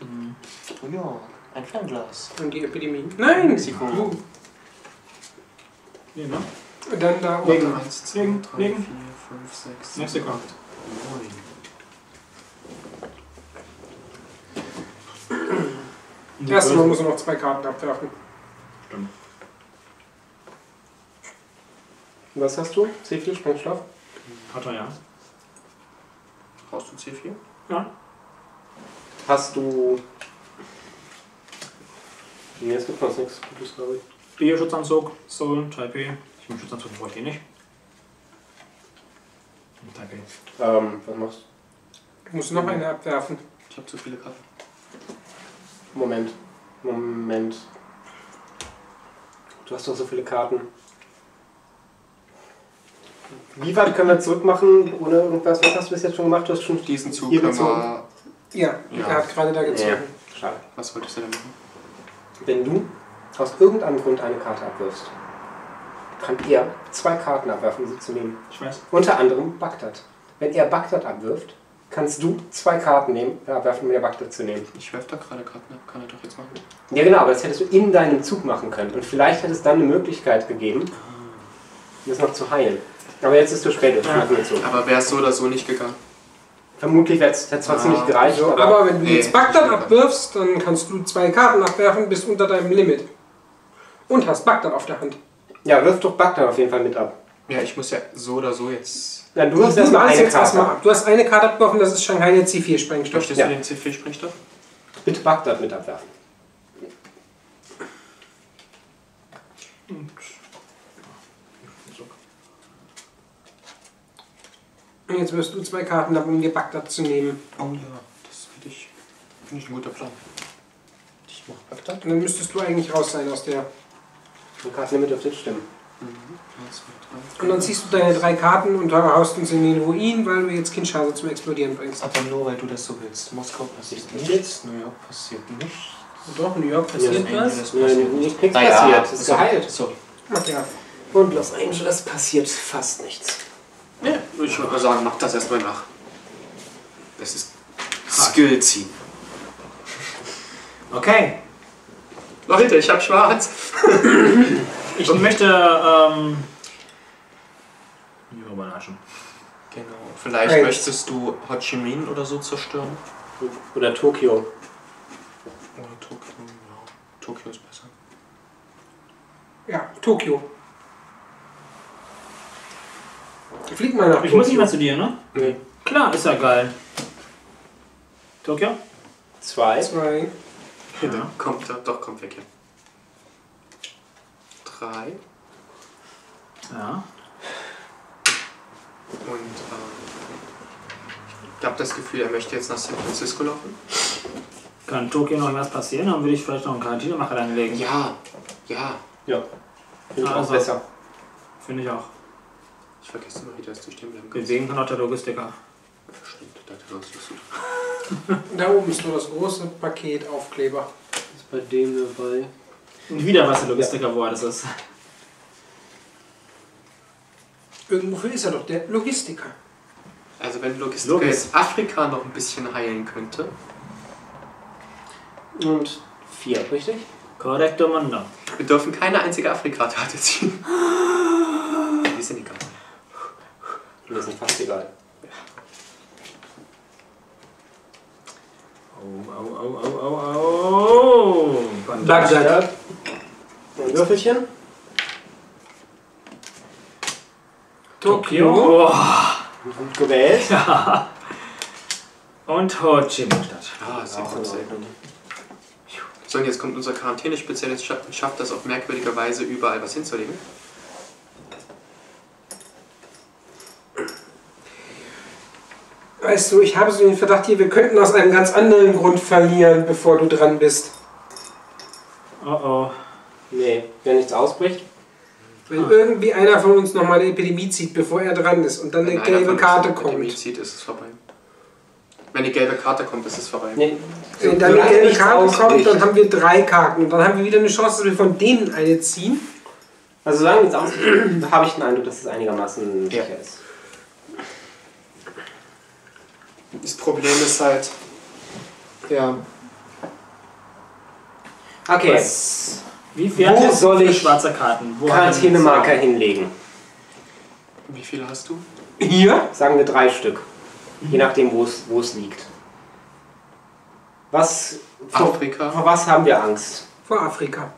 Mhm. Oh ja, ein Fernglas. Und die Epidemie? Nein! Mexiko. Nee, ne? Und dann da oben. 1, 2, 3, 4, 5, 6, 7, 8. Erstmal muss er noch 2 Karten abwerfen. Stimmt. Was hast du? C4 Sprengstoff? Hat er ja. Brauchst du C4? Ja. Hast du. Nee, es gibt fast nichts Gutes, glaube ich. Bioschutzanzug, Seoul, Taipei. Ich bin Schutzanzug, brauche ich den nicht. Und Taipei. Was machst du? Du musst noch eine abwerfen. Ich habe zu viele Karten. Moment. Du hast doch so viele Karten. Wie weit können wir zurückmachen ohne irgendwas? Was hast du bis jetzt schon gemacht? Du hast schon diesen Zug gezogen. Ja, er hat gerade da gezogen. Ja. Schade. Was wolltest du denn machen? Wenn du aus irgendeinem Grund eine Karte abwirfst, kann er 2 Karten abwerfen, um sie zu nehmen. Ich weiß. Unter anderem Bagdad. Wenn er Bagdad abwirft, kannst du 2 Karten nehmen, abwerfen, um dir Bagdad zu nehmen. Ich werfe da gerade Karten ab, kann er doch jetzt machen. Ja genau, aber das hättest du in deinem Zug machen können. Und vielleicht hätte es dann eine Möglichkeit gegeben, das noch zu heilen. Aber jetzt ist es zu spät, das ja. Zu. Aber wäre es so oder so nicht gegangen? Vermutlich hätte es trotzdem nicht gereicht. Aber wenn du jetzt Bagdad abwirfst, dann kannst du 2 Karten abwerfen bis unter deinem Limit. Und hast Bagdad auf der Hand. Ja, wirf doch Bagdad auf jeden Fall mit ab. Ja, ich muss ja so oder so jetzt... Ja, du hast erstmal eine Karte ab. Du hast eine Karte abgeworfen, das ist Shanghai der C4-Sprengstoff. Möchtest du den C4-Sprengstoff? Bitte Bagdad mit abwerfen. Und jetzt wirst du 2 Karten haben, um dir Bagdad zu nehmen. Oh ja, das finde ich ein guter Plan. Ich mache Bagdad. Und dann müsstest du eigentlich raus sein aus der... Die Karten mit auf den stimmen. Und dann ziehst du deine 3 Karten und haust uns in den Ruin, weil du jetzt Kinshasa zum Explodieren bringst. Aber nur, weil du das so willst. Moskau passiert nichts, New York passiert nichts. Doch, New York passiert was? Nein, nichts passiert. Ist geheilt. So. Ach ja. Und Los Angeles passiert fast nichts. Ja, ich würde mal sagen, mach das erstmal nach. Das ist Skill ziehen. Okay. Leute, ich hab schwarz. Ich möchte die Überraschung. Genau. Vielleicht möchtest du Ho Chi Minh oder so zerstören. Oder Tokio. Oder Tokio, genau. Tokio ist besser. Ja, Tokio. Flieg mal nach Tokio. Ich muss nicht mal zu dir, ne? Nee. Klar, ist ja geil. Tokio? 2. Ja. Ja. Kommt weg hier. 3. Ja. Und habe das Gefühl, er möchte jetzt nach San Francisco laufen. Kann Tokio noch was passieren, dann würde ich vielleicht noch einen Quarantänemacher reinlegen. Ja. Finde ich auch besser. Finde ich auch. Ich vergesse immer wieder, dass du stehen bleiben kannst. Deswegen kann auch der Logistiker. Stimmt, da hat er sonst nichts zu tun. Da oben ist nur das große Paket Aufkleber. Ist bei dem dabei. Und wieder was der Logistiker, ja. Wo er das ist. Irgendwofür ist er doch der Logistiker. Also wenn Logistiker jetzt Afrika noch ein bisschen heilen könnte. Und 4, richtig? Korrekte Manda. Wir dürfen keine einzige Afrika-Karte ziehen. Die sind egal. Die sind fast egal. Oh. Bagdad. Ein Würfelchen. Tokio. Gut gewählt. Ja. Und Ho Chi Minh-Stadt. Ah, sehr gut. So, und jetzt kommt unser Quarantäne-Spezialist, schafft das auf merkwürdige Weise überall was hinzulegen. Weißt du, ich habe so den Verdacht hier, wir könnten aus einem ganz anderen Grund verlieren, bevor du dran bist. Oh oh. Nee, wenn nichts ausbricht. Wenn irgendwie einer von uns nochmal eine Epidemie zieht, bevor er dran ist und dann wenn eine gelbe Karte kommt. Wenn eine Epidemie zieht, ist es vorbei. Wenn die gelbe Karte kommt, ist es vorbei. Nee. Wenn dann die gelbe Karte kommt, dann haben wir 3 Karten. Und dann haben wir wieder eine Chance, dass wir von denen eine ziehen. Also solange nichts ausbricht, habe ich den Eindruck, dass es einigermaßen sicher ist. Das Problem ist halt, ja. Okay. Was? Wie viele soll ich schwarze Karten? Wo kann ich hier eine Marker hinlegen? Wie viele hast du? Hier? Sagen wir 3 Stück. Mhm. Je nachdem, wo es liegt. Was? Afrika. Vor was haben wir Angst? Vor Afrika.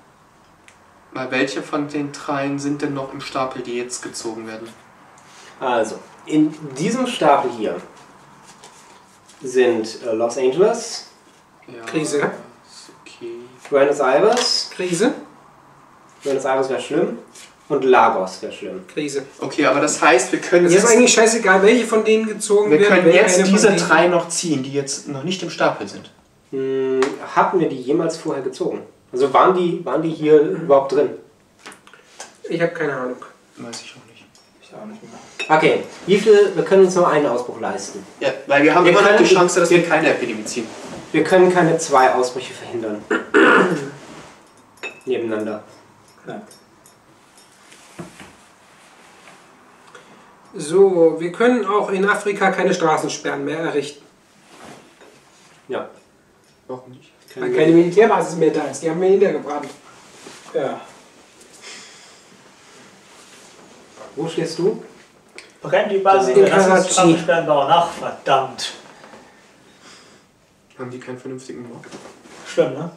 Weil welche von den 3 sind denn noch im Stapel, die jetzt gezogen werden? Also, in diesem Stapel hier sind Los Angeles, Krise, Buenos Aires, Krise, Buenos Aires wäre schlimm und Lagos wäre schlimm, Krise. Okay, aber das heißt, wir können jetzt... Ist eigentlich scheißegal, welche von denen gezogen werden. Wir können jetzt diese 3 noch ziehen, die jetzt noch nicht im Stapel sind. Hm, hatten wir die jemals vorher gezogen? Also waren die hier überhaupt drin? Ich habe keine Ahnung. Weiß ich auch nicht. Ich auch nicht mehr. Okay, wie viel? Wir können uns nur einen Ausbruch leisten. Ja, weil wir haben immer noch die Chance, dass wir keine Epidemie ziehen. Wir können keine 2 Ausbrüche verhindern. Nebeneinander. Ja. So, wir können auch in Afrika keine Straßensperren mehr errichten. Ja. Warum nicht? Weil keine Militärbasis mehr da ist. Die haben wir niedergebrannt. Ja. Wo stehst du? Brennt die Basis in Karatschi. Ach, verdammt. Haben die keinen vernünftigen Bock? Schlimm, ne?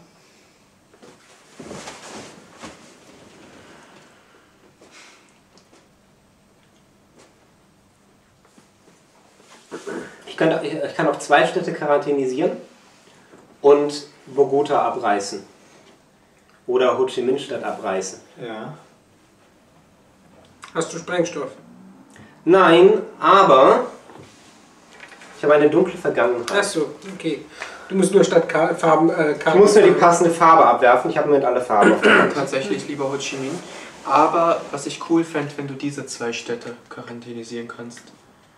Ich kann auch 2 Städte quarantänisieren und Bogota abreißen. Oder Ho Chi Minh-Stadt abreißen. Ja. Hast du Sprengstoff? Nein, aber ich habe eine dunkle Vergangenheit. Achso, okay. Du musst nur statt Farben... ich muss nur die passende Farbe abwerfen. Ich habe mit alle Farben auf der Hand. Tatsächlich, lieber Ho Chi Minh. Aber was ich cool fände, wenn du diese 2 Städte quarantänisieren kannst.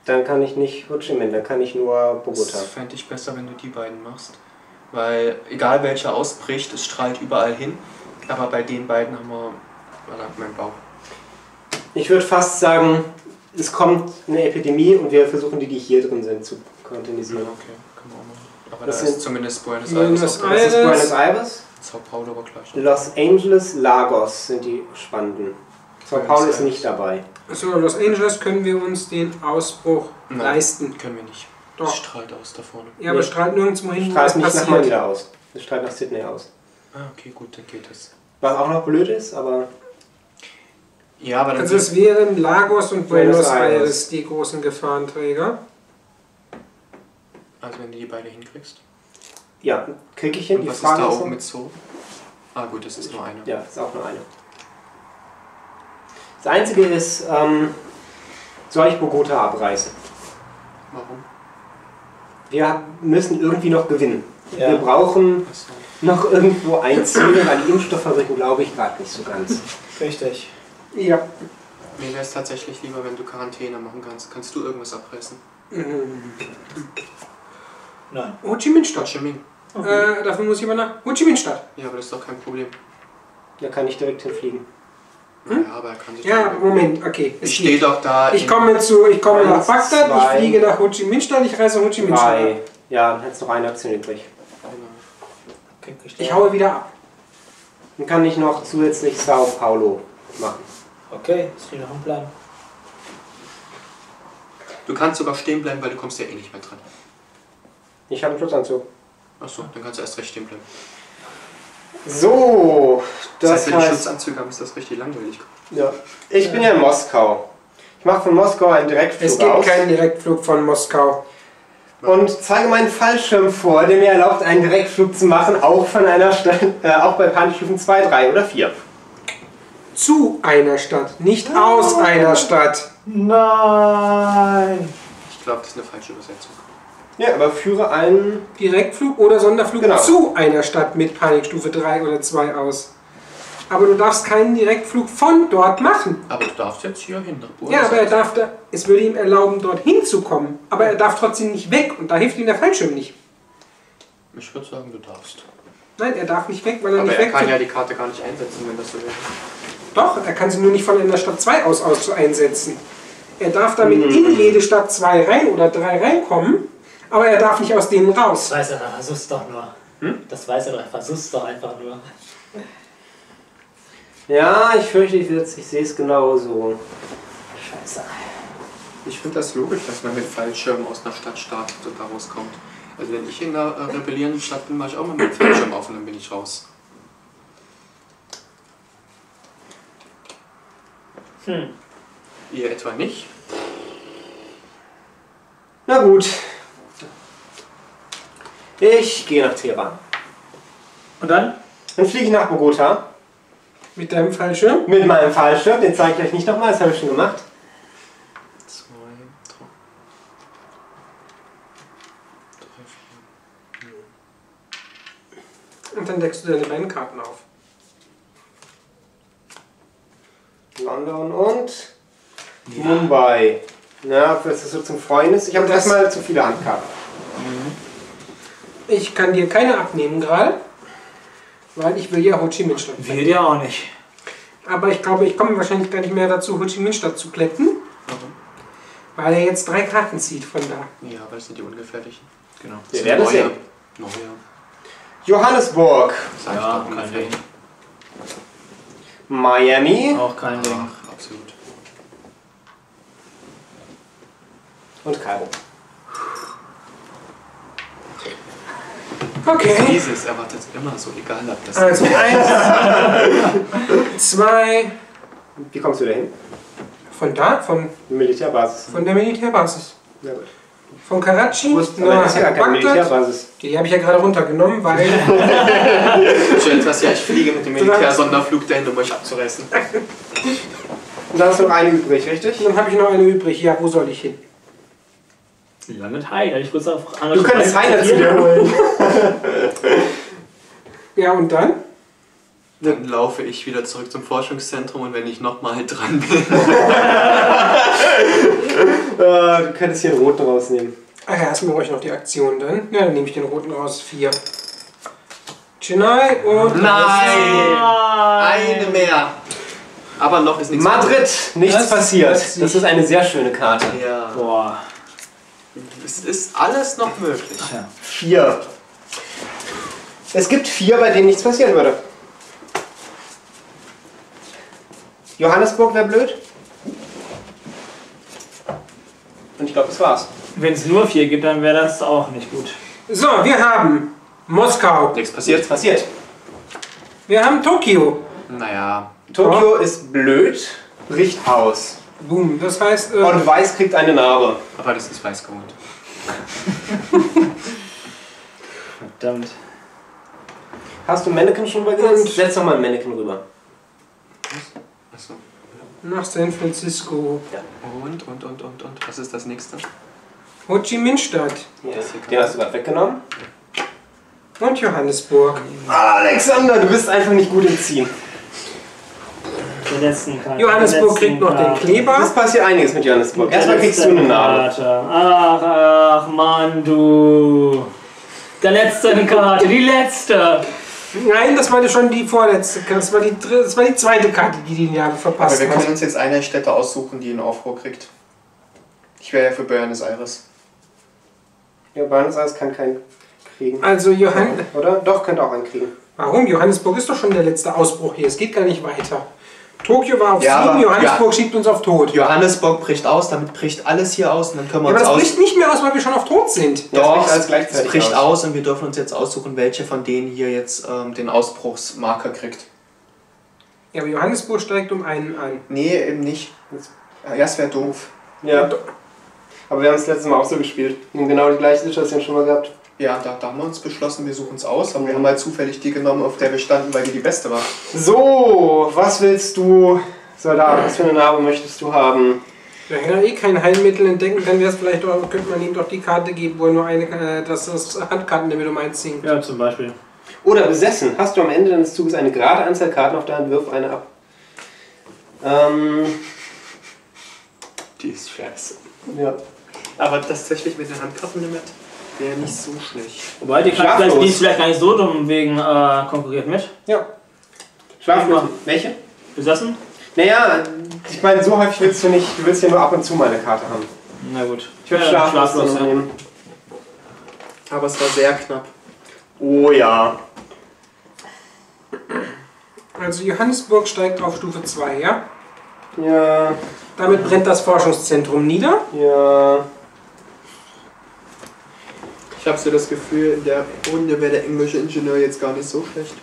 Dann kann ich nicht Ho Chi Minh, dann kann ich nur Bogota. Das fände ich besser, wenn du die beiden machst. Weil egal welcher ausbricht, es strahlt überall hin. Aber bei den beiden haben wir... Da hat mein Bauch. Ich würde fast sagen... Es kommt eine Epidemie und wir versuchen die hier drin sind, zu quarantinisieren. Okay, können wir auch machen. Aber das ist zumindest Buenos Aires. Das ist Buenos Aires. Sao Paulo war gleich. Los Angeles, Lagos sind die spannenden. Sao Paulo ist nicht dabei. Achso, Los Angeles können wir uns den Ausbruch leisten. Können wir nicht. Doch. Es strahlt aus da vorne. Ja, aber es strahlt nirgendwo hin. Es strahlt nicht nach Manila aus. Es strahlt nach Sydney aus. Ah, okay, gut, dann geht das. Was auch noch blöd ist, aber... Ja, aber also es wären Lagos und Buenos Aires die großen Gefahrenträger. Also wenn du die beide hinkriegst? Ja, krieg ich hin. Und die was Frage ist da oben mit Zoo? Ah gut, das ist nur eine. Ja, ist auch nur eine. Das Einzige ist, soll ich Bogota abreißen? Warum? wir müssen irgendwie noch gewinnen. Ja. Wir brauchen noch irgendwo ein Ziel, weil die Impfstofffabriken glaube ich gerade nicht so ganz. Richtig. Ja. Mir wäre es tatsächlich lieber, wenn du Quarantäne machen kannst. Kannst du irgendwas abreißen? Nein. Ho Chi Minh-Stadt. Okay. Dafür muss ich aber nach Ho Chi Minh-Stadt. Ja, aber das ist doch kein Problem. Da kann ich direkt hinfliegen. Hm? Ja, aber er kann sich Moment, okay. Ich stehe doch da. Ich komme nach Bagdad, ich fliege nach Ho Chi Minh-Stadt, ich reise nach Ho Chi Minh-Stadt. Ja, dann hättest du noch eine Aktion übrig. Okay, ich haue wieder ab. Dann kann ich noch zusätzlich Sao Paulo machen. Okay, das steht noch ein Plan. Du kannst sogar stehen bleiben, weil du kommst ja eh nicht mehr dran. Ich habe einen Schutzanzug. Achso, dann kannst du erst recht stehen bleiben. So, das heißt, wenn die Schutzanzüge haben, ist das richtig langweilig. Ja. Ich bin ja in Moskau. Ich mache von Moskau einen Direktflug aus. Es gibt keinen Direktflug von Moskau. Und zeige meinen Fallschirm vor, der mir erlaubt, einen Direktflug zu machen, auch von einer Stadt, auch bei Panistufen 2, 3 oder 4. Zu einer Stadt, nicht aus einer Stadt. Nein. Ich glaube, das ist eine falsche Übersetzung. Ja, aber führe einen Direktflug oder Sonderflug zu einer Stadt mit Panikstufe 3 oder 2 aus. Aber du darfst keinen Direktflug von dort machen. Aber du darfst jetzt hier hin. Ja, aber er darf da, es würde ihm erlauben, dorthin zu kommen. Aber er darf trotzdem nicht weg und da hilft ihm der Fallschirm nicht. Ich würde sagen, du darfst. Nein, er darf nicht weg, weil er nicht weg kann. Aber er kann ja die Karte gar nicht einsetzen, wenn das so wäre. Doch, er kann sie nur nicht von einer Stadt 2 aus einsetzen. Er darf damit in jede Stadt 2 rein oder 3 reinkommen. Aber er darf nicht aus denen raus. Das weiß er doch, versuch's doch nur. Hm? Das weiß er doch, versuch's doch einfach nur. Ja, ich fürchte, ich sehe es genauso. Scheiße. Ich finde das logisch, dass man mit Fallschirmen aus einer Stadt startet und da rauskommt. Also wenn ich in einer rebellierenden Stadt bin, mache ich auch mal mit Fallschirm auf und dann bin ich raus. Hm. Ihr etwa nicht? Na gut. Ich gehe nach Teheran. Und dann? Dann fliege ich nach Bogota. Mit deinem Fallschirm? Mit meinem Fallschirm, den zeige ich euch nicht nochmal, das habe ich schon gemacht. 2, 3, 4. Und dann deckst du deine beiden Karten auf. London und Mumbai. Ja, das ist so zum Freundes. Ich habe erstmal zu viele Handkarten. Ich kann dir keine abnehmen gerade, weil ich will ja Ho Chi Minh-Stadt kletten. Will ja auch nicht. Aber ich glaube, ich komme wahrscheinlich gar nicht mehr dazu, Ho Chi Minh-Stadt zu kletten, weil er jetzt 3 Karten zieht von da. Ja, aber das sind die ungefährlichen. Genau. Wir werden es sehen. Johannesburg. Sag ja, ich doch kein Ding. Miami. Auch kein Ding. Absolut. Und Kairo. Okay. Dieses erwartet immer so, egal ob das. Also 1, 2. Wie kommst du da hin? Von da? Von der Militärbasis. Von der Militärbasis. Ja, gut. Von Karatschi nach Bagdad. Die habe ich ja gerade runtergenommen, weil. Schön etwas, ja, ich fliege mit dem Militärsonderflug dahin, um euch abzureißen. Und dann hast du noch eine übrig, richtig? Und dann habe ich noch eine übrig. Ja, wo soll ich hin? Landet Heiner, ich würde sagen, du könntest Heiner zu dir holen. Ja, und dann? Dann laufe ich wieder zurück zum Forschungszentrum und wenn ich nochmal dran bin. Du könntest hier den roten rausnehmen. Ach ja, erstmal brauche ich noch die Aktion dann. Ja, dann nehme ich den roten raus. 4. Chennai und. Nein! Eine mehr! Aber noch ist nichts passiert. Madrid, nichts passiert. Das ist eine sehr schöne Karte. Ja. Boah. Es ist alles noch möglich. Ja. 4. Es gibt 4, bei denen nichts passieren würde. Johannesburg wäre blöd. Und ich glaube, das war's. Wenn es nur 4 gibt, dann wäre das auch nicht gut. So, wir haben Moskau. Nichts passiert. Nichts passiert. Wir haben Tokio. Naja. Tokio ist blöd, bricht aus. Boom, das heißt... und Weiß kriegt eine Narbe. Aber das ist Weiß geholt. Verdammt. Hast du Mannequin schon übergesetzt? Setz doch mal ein Mannequin rüber. Was? Achso. Nach San Francisco. Ja. Und was ist das nächste? Ho Chi Minh-Stadt. Ja. Den hast du gerade weggenommen. Und Johannesburg. Alexander, du bist einfach nicht gut im Ziehen. Johannesburg kriegt noch den Kleber. Es passiert einiges mit Johannesburg. Erstmal kriegst du eine Nadel. Ach, Mann, du. Der letzte eine Karte, die letzte. Nein, das war schon die vorletzte Karte. Das war die zweite Karte, die den Jahr verpasst hat. Aber wir können uns jetzt eine Stätte aussuchen, die einen Aufruhr kriegt. Ich wäre ja für Buenos Aires. Ja, Buenos Aires kann keinen kriegen. Also Johann... Oder? Doch, könnte auch einen kriegen. Warum? Johannesburg ist doch schon der letzte Ausbruch hier. Es geht gar nicht weiter. Tokio war auf 7, Johannesburg schiebt uns auf Tod. Johannesburg bricht aus, damit bricht alles hier aus und dann können wir uns aus... Aber das bricht nicht mehr aus, weil wir schon auf Tod sind. Doch, es bricht aus und wir dürfen uns jetzt aussuchen, welche von denen hier jetzt den Ausbruchsmarker kriegt. Ja, aber Johannesburg steigt um einen an. Nee, eben nicht. Ja, das wäre doof. Ja. Aber wir haben es letztes Mal auch so gespielt. Wir haben genau die gleiche Situation schon mal gehabt. Ja, da haben wir uns beschlossen, wir suchen es aus, aber wir haben mal zufällig die genommen, auf der wir standen, weil die beste war. So, was willst du, Soldat, was für eine Narbe möchtest du haben? Wenn wir eh kein Heilmittel entdecken, dann wäre es vielleicht auch, könnte man ihm doch die Karte geben, wo er nur eine, das ist Handkarten, damit um eins singt. Ja, zum Beispiel. Oder besessen, hast du am Ende deines Zuges eine gerade Anzahl Karten auf der Hand, wirf eine ab. Die ist scheiße. Ja. Aber tatsächlich mit den Handkarten damit. Wäre nicht so schlecht. Wobei die Karte ist vielleicht gar nicht so dumm, wegen konkurriert mit. Ja. Schlaflos. Welche? Besessen? Naja, ich meine, so häufig willst du nicht, du willst ja nur ab und zu mal eine Karte haben. Na gut. Ich würde schlaflos nehmen. Aber es war sehr knapp. Oh ja. Also Johannesburg steigt auf Stufe 2, ja? Ja. Damit brennt das Forschungszentrum nieder. Ja. Ich habe so das Gefühl, in der Runde wäre der englische Ingenieur jetzt gar nicht so schlecht.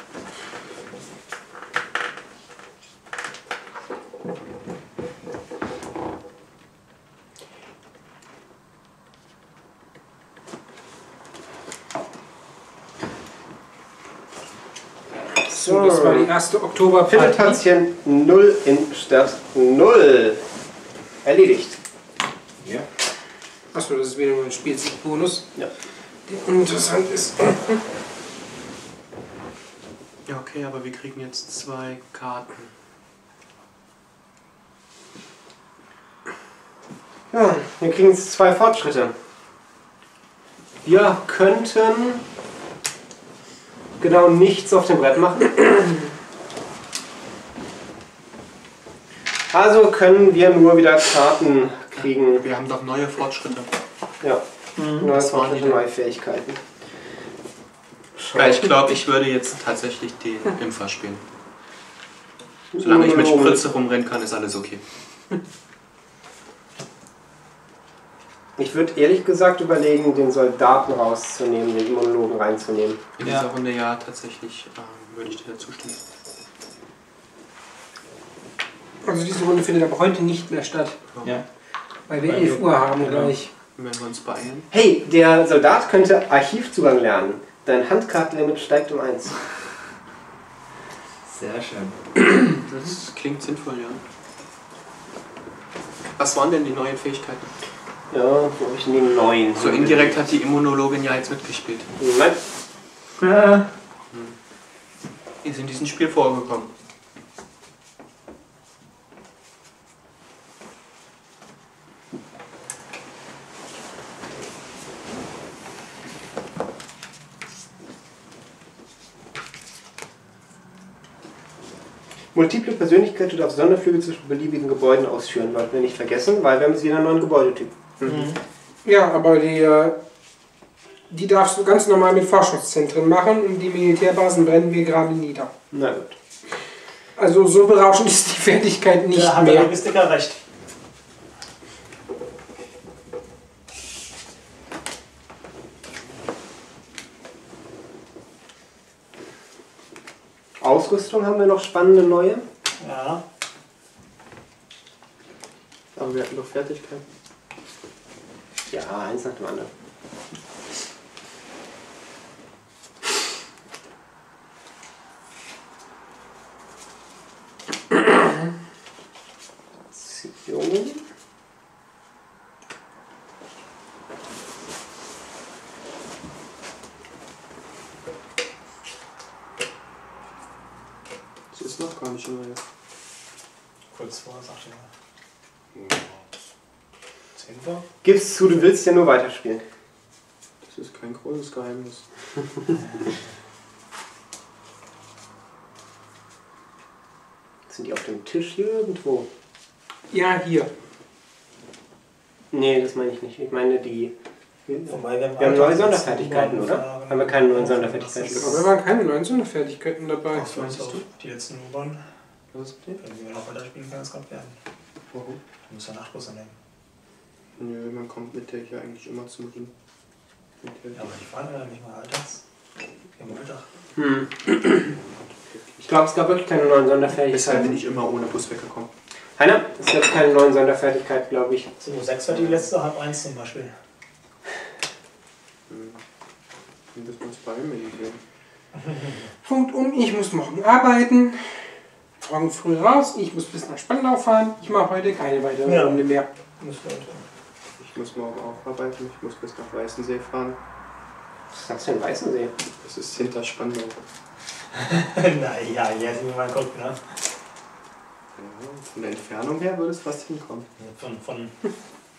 So, das war die erste Oktoberparty. Patient Null in Stadt Null. Erledigt. Ja. Achso, das ist wieder nur ein Spielziegbonus. Ja. Interessant ist. Ja, okay, aber wir kriegen jetzt 2 Karten. Ja, wir kriegen jetzt 2 Fortschritte. Wir könnten genau nichts auf dem Brett machen. Also können wir nur wieder Karten kriegen. Wir haben doch neue Fortschritte. Ja. Neue Fähigkeiten. Ja, ich glaube, ich würde jetzt tatsächlich den Impfer spielen. Solange ich mit Spritze rumrennen kann, ist alles okay. Ich würde ehrlich gesagt überlegen, den Soldaten rauszunehmen, den Immunologen reinzunehmen. In dieser Runde ja, tatsächlich würde ich dir dazu stimmen. Also diese Runde findet aber heute nicht mehr statt. Ja. Weil wir 11 Uhr haben gleich. Wenn wir uns beeilen. Hey, der Soldat könnte Archivzugang lernen. Dein Handkartenlimit steigt um 1. Sehr schön. Das klingt sinnvoll, ja. Was waren denn die neuen Fähigkeiten? Ja, glaube ich, die neuen. So indirekt hat die Immunologin ja jetzt mitgespielt. Nein. Ja. Ist in diesem Spiel vorgekommen. Multiple Persönlichkeit, du darfst Sonderflüge zwischen beliebigen Gebäuden ausführen, sollten wir nicht vergessen, weil wir haben jetzt wieder einen neuen Gebäudetyp. Mhm. Ja, aber die darfst du ganz normal mit Forschungszentren machen und die Militärbasen brennen wir gerade nieder. Na gut. Also so berauschend ist die Fertigkeit nicht mehr. Da hat der Logistiker recht. Ausrüstung haben wir noch spannende neue. Ja. Aber wir hatten doch Fertigkeit. Ja, eins nach dem anderen. nicht übrigens. Kurz vor, sagt er. Ja. 10 vor? Gib's zu, du willst ja nur weiterspielen. Das ist kein großes Geheimnis. Sind die auf dem Tisch hier irgendwo? Ja, hier. Nee, das meine ich nicht. Ich meine die... Wir haben neue Sonderfertigkeiten, oder? Haben wir keine neuen Sonderfertigkeiten bekommen? Aber wir waren keine neuen Sonderfertigkeiten dabei. Was meinst du? Die letzten U-Bahn. Was ist mit dem? Wenn wir noch weiterspielen, kann es gerade werden. Warum? Du musst ja Nachtbusse nehmen. Nö, man kommt mit der hier eigentlich immer zum Ring. Ja, aber die fahren ja nicht mal alltags. Wir haben Alltag. Ich glaube, es gab wirklich keine neuen Sonderfertigkeiten. Deshalb bin ich immer ohne Bus weggekommen. Heiner, es gab keine neuen Sonderfertigkeiten, glaube ich. 6 war die letzte, halb 1 zum Beispiel. Das muss bei mir gehen. Punkt um, ich muss morgen arbeiten. Morgen früh raus, ich muss bis nach Spandau fahren. Ich mache heute keine weiteren Runde mehr. Ich muss morgen auch arbeiten, ich muss bis nach Weißensee fahren. Was sagst du denn Weißensee? Das ist hinter Spandau. Naja, jetzt müssen wir mal gucken, ne? Ja, von der Entfernung her würde es fast hinkommen.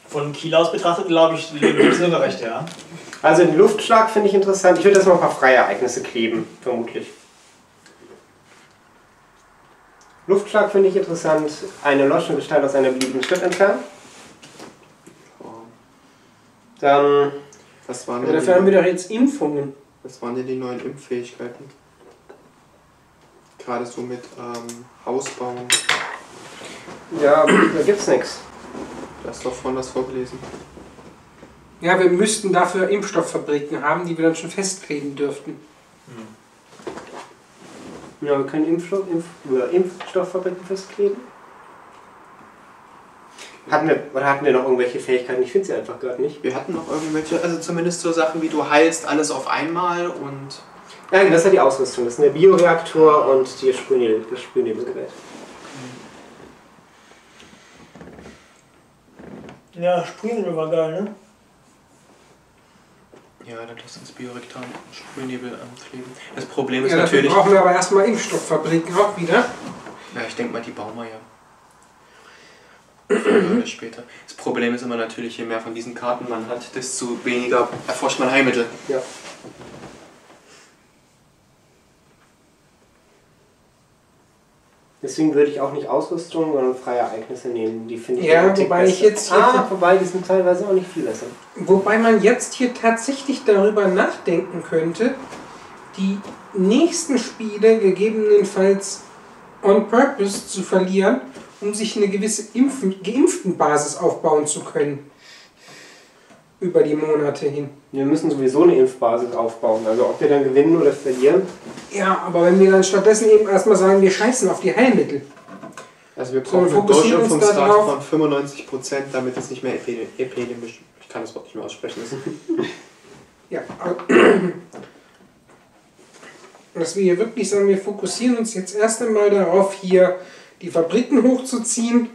Von Kiel aus betrachtet, glaube ich, liegt sogar recht, ja. Also den Luftschlag finde ich interessant. Ich würde erstmal ein paar Freiereignisse kleben, vermutlich. Luftschlag finde ich interessant. Eine Loschengestalt aus einer beliebigen Stadt entfernen. Dann... Was waren denn dafür haben wir doch jetzt Impfungen. Was waren denn die neuen Impffähigkeiten? Gerade so mit Hausbau. Ja, da gibt's nichts. Du hast doch vorhin das vorgelesen. Ja, wir müssten dafür Impfstofffabriken haben, die wir dann schon festlegen dürften. Hm. Ja, wir können Impfstofffabriken festlegen. Hatten wir noch irgendwelche Fähigkeiten? Ich finde sie einfach gerade nicht. Wir hatten noch irgendwelche, also zumindest so Sachen wie du heilst alles auf einmal und... Nein, das ist ja die Ausrüstung. Das ist der Bioreaktor und die das Sprühnebelgerät. Ja, Sprühnebel war geil, ne? Ja, dann lass uns Bioreaktor und Sprühnebel ankleben. Das Problem ist ja, natürlich... Ja, dafür brauchen wir aber erstmal Impfstofffabriken auch wieder. Ja, ich denke mal, die bauen wir ja. Früher oder später. Das Problem ist immer natürlich, je mehr von diesen Karten man hat, desto weniger erforscht man Heilmittel. Ja. Deswegen würde ich auch nicht Ausrüstung, sondern freie Ereignisse nehmen. Die finde ich ja, wobei ich jetzt hier wobei die sind teilweise auch nicht viel besser. Wobei man jetzt hier tatsächlich darüber nachdenken könnte, die nächsten Spiele gegebenenfalls on purpose zu verlieren, um sich eine gewisse geimpften Basis aufbauen zu können. Über die Monate hin. Wir müssen sowieso eine Impfbasis aufbauen, also ob wir dann gewinnen oder verlieren. Ja, aber wenn wir dann stattdessen eben erstmal sagen, wir scheißen auf die Heilmittel. Also wir brauchen eine Durchimpfungsrate von 95%, damit es nicht mehr epidemisch... Ich kann das Wort nicht mehr aussprechen. Ja, dass wir hier wirklich sagen, wir fokussieren uns jetzt erst einmal darauf, hier die Fabriken hochzuziehen.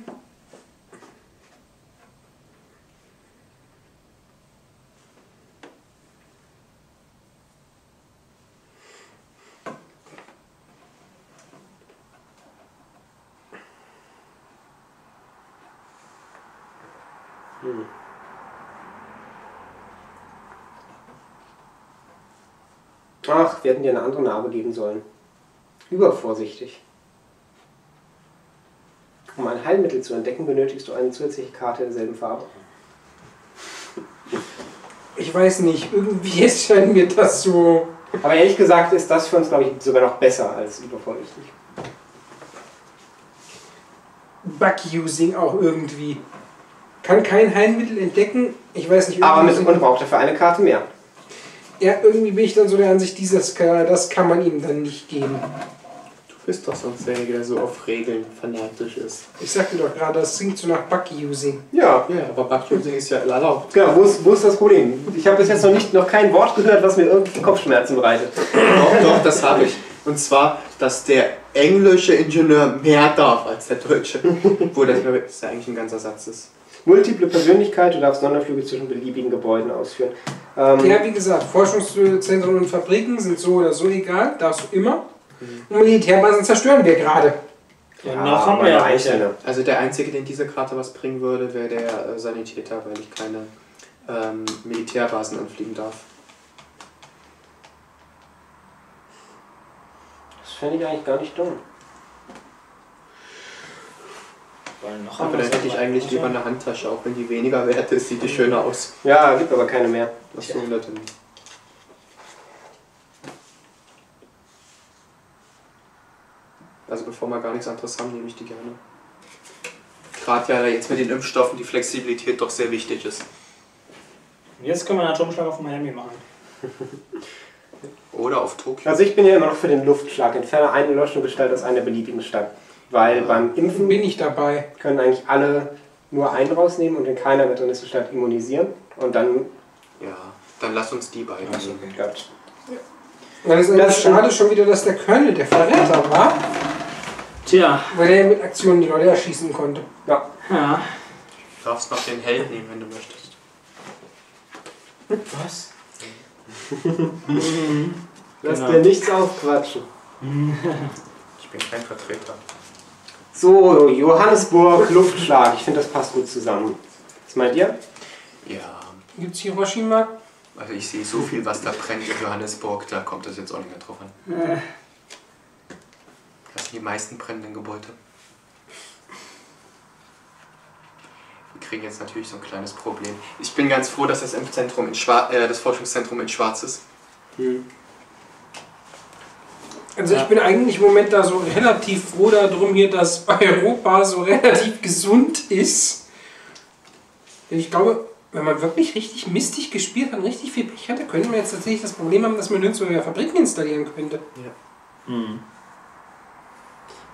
Ach, wir hätten dir eine andere Narbe geben sollen. Übervorsichtig. Um ein Heilmittel zu entdecken, benötigst du eine zusätzliche Karte derselben Farbe. Ich weiß nicht, irgendwie scheint mir das so... Aber ehrlich gesagt ist das für uns, glaube ich, sogar noch besser als übervorsichtig. Bug-Using auch irgendwie. Kann kein Heilmittel entdecken, ich weiß nicht... Aber man braucht dafür eine Karte mehr. Ja, irgendwie bin ich dann so der Ansicht, das kann man ihm dann nicht geben. Du bist doch sonst derjenige, der so auf Regeln fanatisch ist. Ich sagte doch gerade, das klingt so nach Bug-Using. Ja, ja, aber Bug-Using ist ja erlaubt. Ja, wo ist das Problem? Ich habe bis jetzt noch kein Wort gehört, was mir irgendwie Kopfschmerzen bereitet. Doch, das habe ich. Und zwar, dass der englische Ingenieur mehr darf als der deutsche. Obwohl das ja eigentlich ein ganzer Satz ist. Multiple Persönlichkeit, du darfst Sonderflüge zwischen beliebigen Gebäuden ausführen. Ja, wie gesagt, Forschungszentren und Fabriken sind so oder so egal, darfst du immer. Und Militärbasen zerstören wir gerade. Ja, noch haben wir ja welche. Also der Einzige, den diese Karte was bringen würde, wäre der Sanitäter, weil ich keine Militärbasen anfliegen darf. Das fände ich eigentlich gar nicht dumm. Noch aber dann hätte ich eigentlich lieber eine Handtasche, auch wenn die weniger wert ist, sieht die schöner aus. Ja, gibt aber keine mehr. Was tun wir denn? Also bevor wir gar nichts anderes haben, nehme ich die gerne. Gerade ja jetzt mit den Impfstoffen die Flexibilität doch sehr wichtig ist. Jetzt können wir einen Atomschlag auf Miami machen. Oder auf Tokio. Also ich bin ja immer noch für den Luftschlag. Entferne eine Löschungsgestalt aus einer beliebigen Stadt. Weil beim Impfen bin ich dabei. Können eigentlich alle nur einen rausnehmen und wenn keiner mit drin ist, statt immunisieren. Und dann... Ja, dann lass uns die beiden. Also, okay. Ja. Das ist das schade schon wieder, dass der Colonel der Verräter war. Tja. Weil er mit Aktionen die Leute erschießen konnte. Ja. Ja. Du darfst noch den Held nehmen, wenn du möchtest. Was? Lass dir nichts aufquatschen. Ich bin kein Vertreter. So, Johannesburg, Luftschlag. Ich finde, das passt gut zusammen. Was meint ihr? Ja. Gibt's Hiroshima? Also ich sehe so viel, was da brennt in Johannesburg, da kommt das jetzt auch nicht mehr drauf an. Das sind die meisten brennenden Gebäude. Wir kriegen jetzt natürlich so ein kleines Problem. Ich bin ganz froh, dass das Impfzentrum in Schwarz, das Forschungszentrum in Schwarz ist. Hm. Also ich bin eigentlich im Moment da so relativ froh darum hier, dass Europa so relativ gesund ist. Denn ich glaube, wenn man wirklich richtig mistig gespielt hat und richtig viel Pech hatte, könnte man jetzt tatsächlich das Problem haben, dass man nirgendwo mehr Fabriken installieren könnte. Ja. Hm.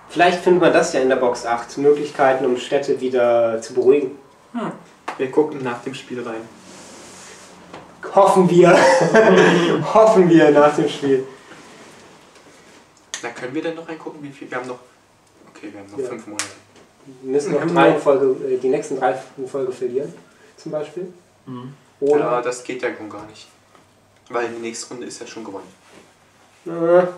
Vielleicht findet man das ja in der Box 8, Möglichkeiten, um Städte wieder zu beruhigen. Hm. Wir gucken nach dem Spiel rein. Hoffen wir. Hoffen wir nach dem Spiel. Na, können wir denn noch reingucken, wie viel? Wir haben noch. Okay, wir haben noch 5 Monate. Wir müssen noch die nächsten 3 in Folge verlieren, zum Beispiel. Mhm. Oder ja, das geht ja gar nicht. Weil die nächste Runde ist ja schon gewonnen. Das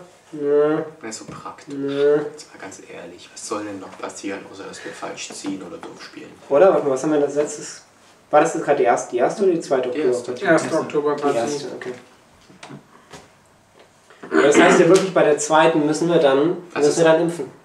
ist so praktisch. Jetzt mal ganz ehrlich, was soll denn noch passieren, außer dass wir falsch ziehen oder doof spielen? Oder? Warte mal, was haben wir als letztes? War das gerade die erste oder die zweite Oktober? Die erste. Okay. Das heißt ja wirklich, bei der zweiten müssen wir dann impfen.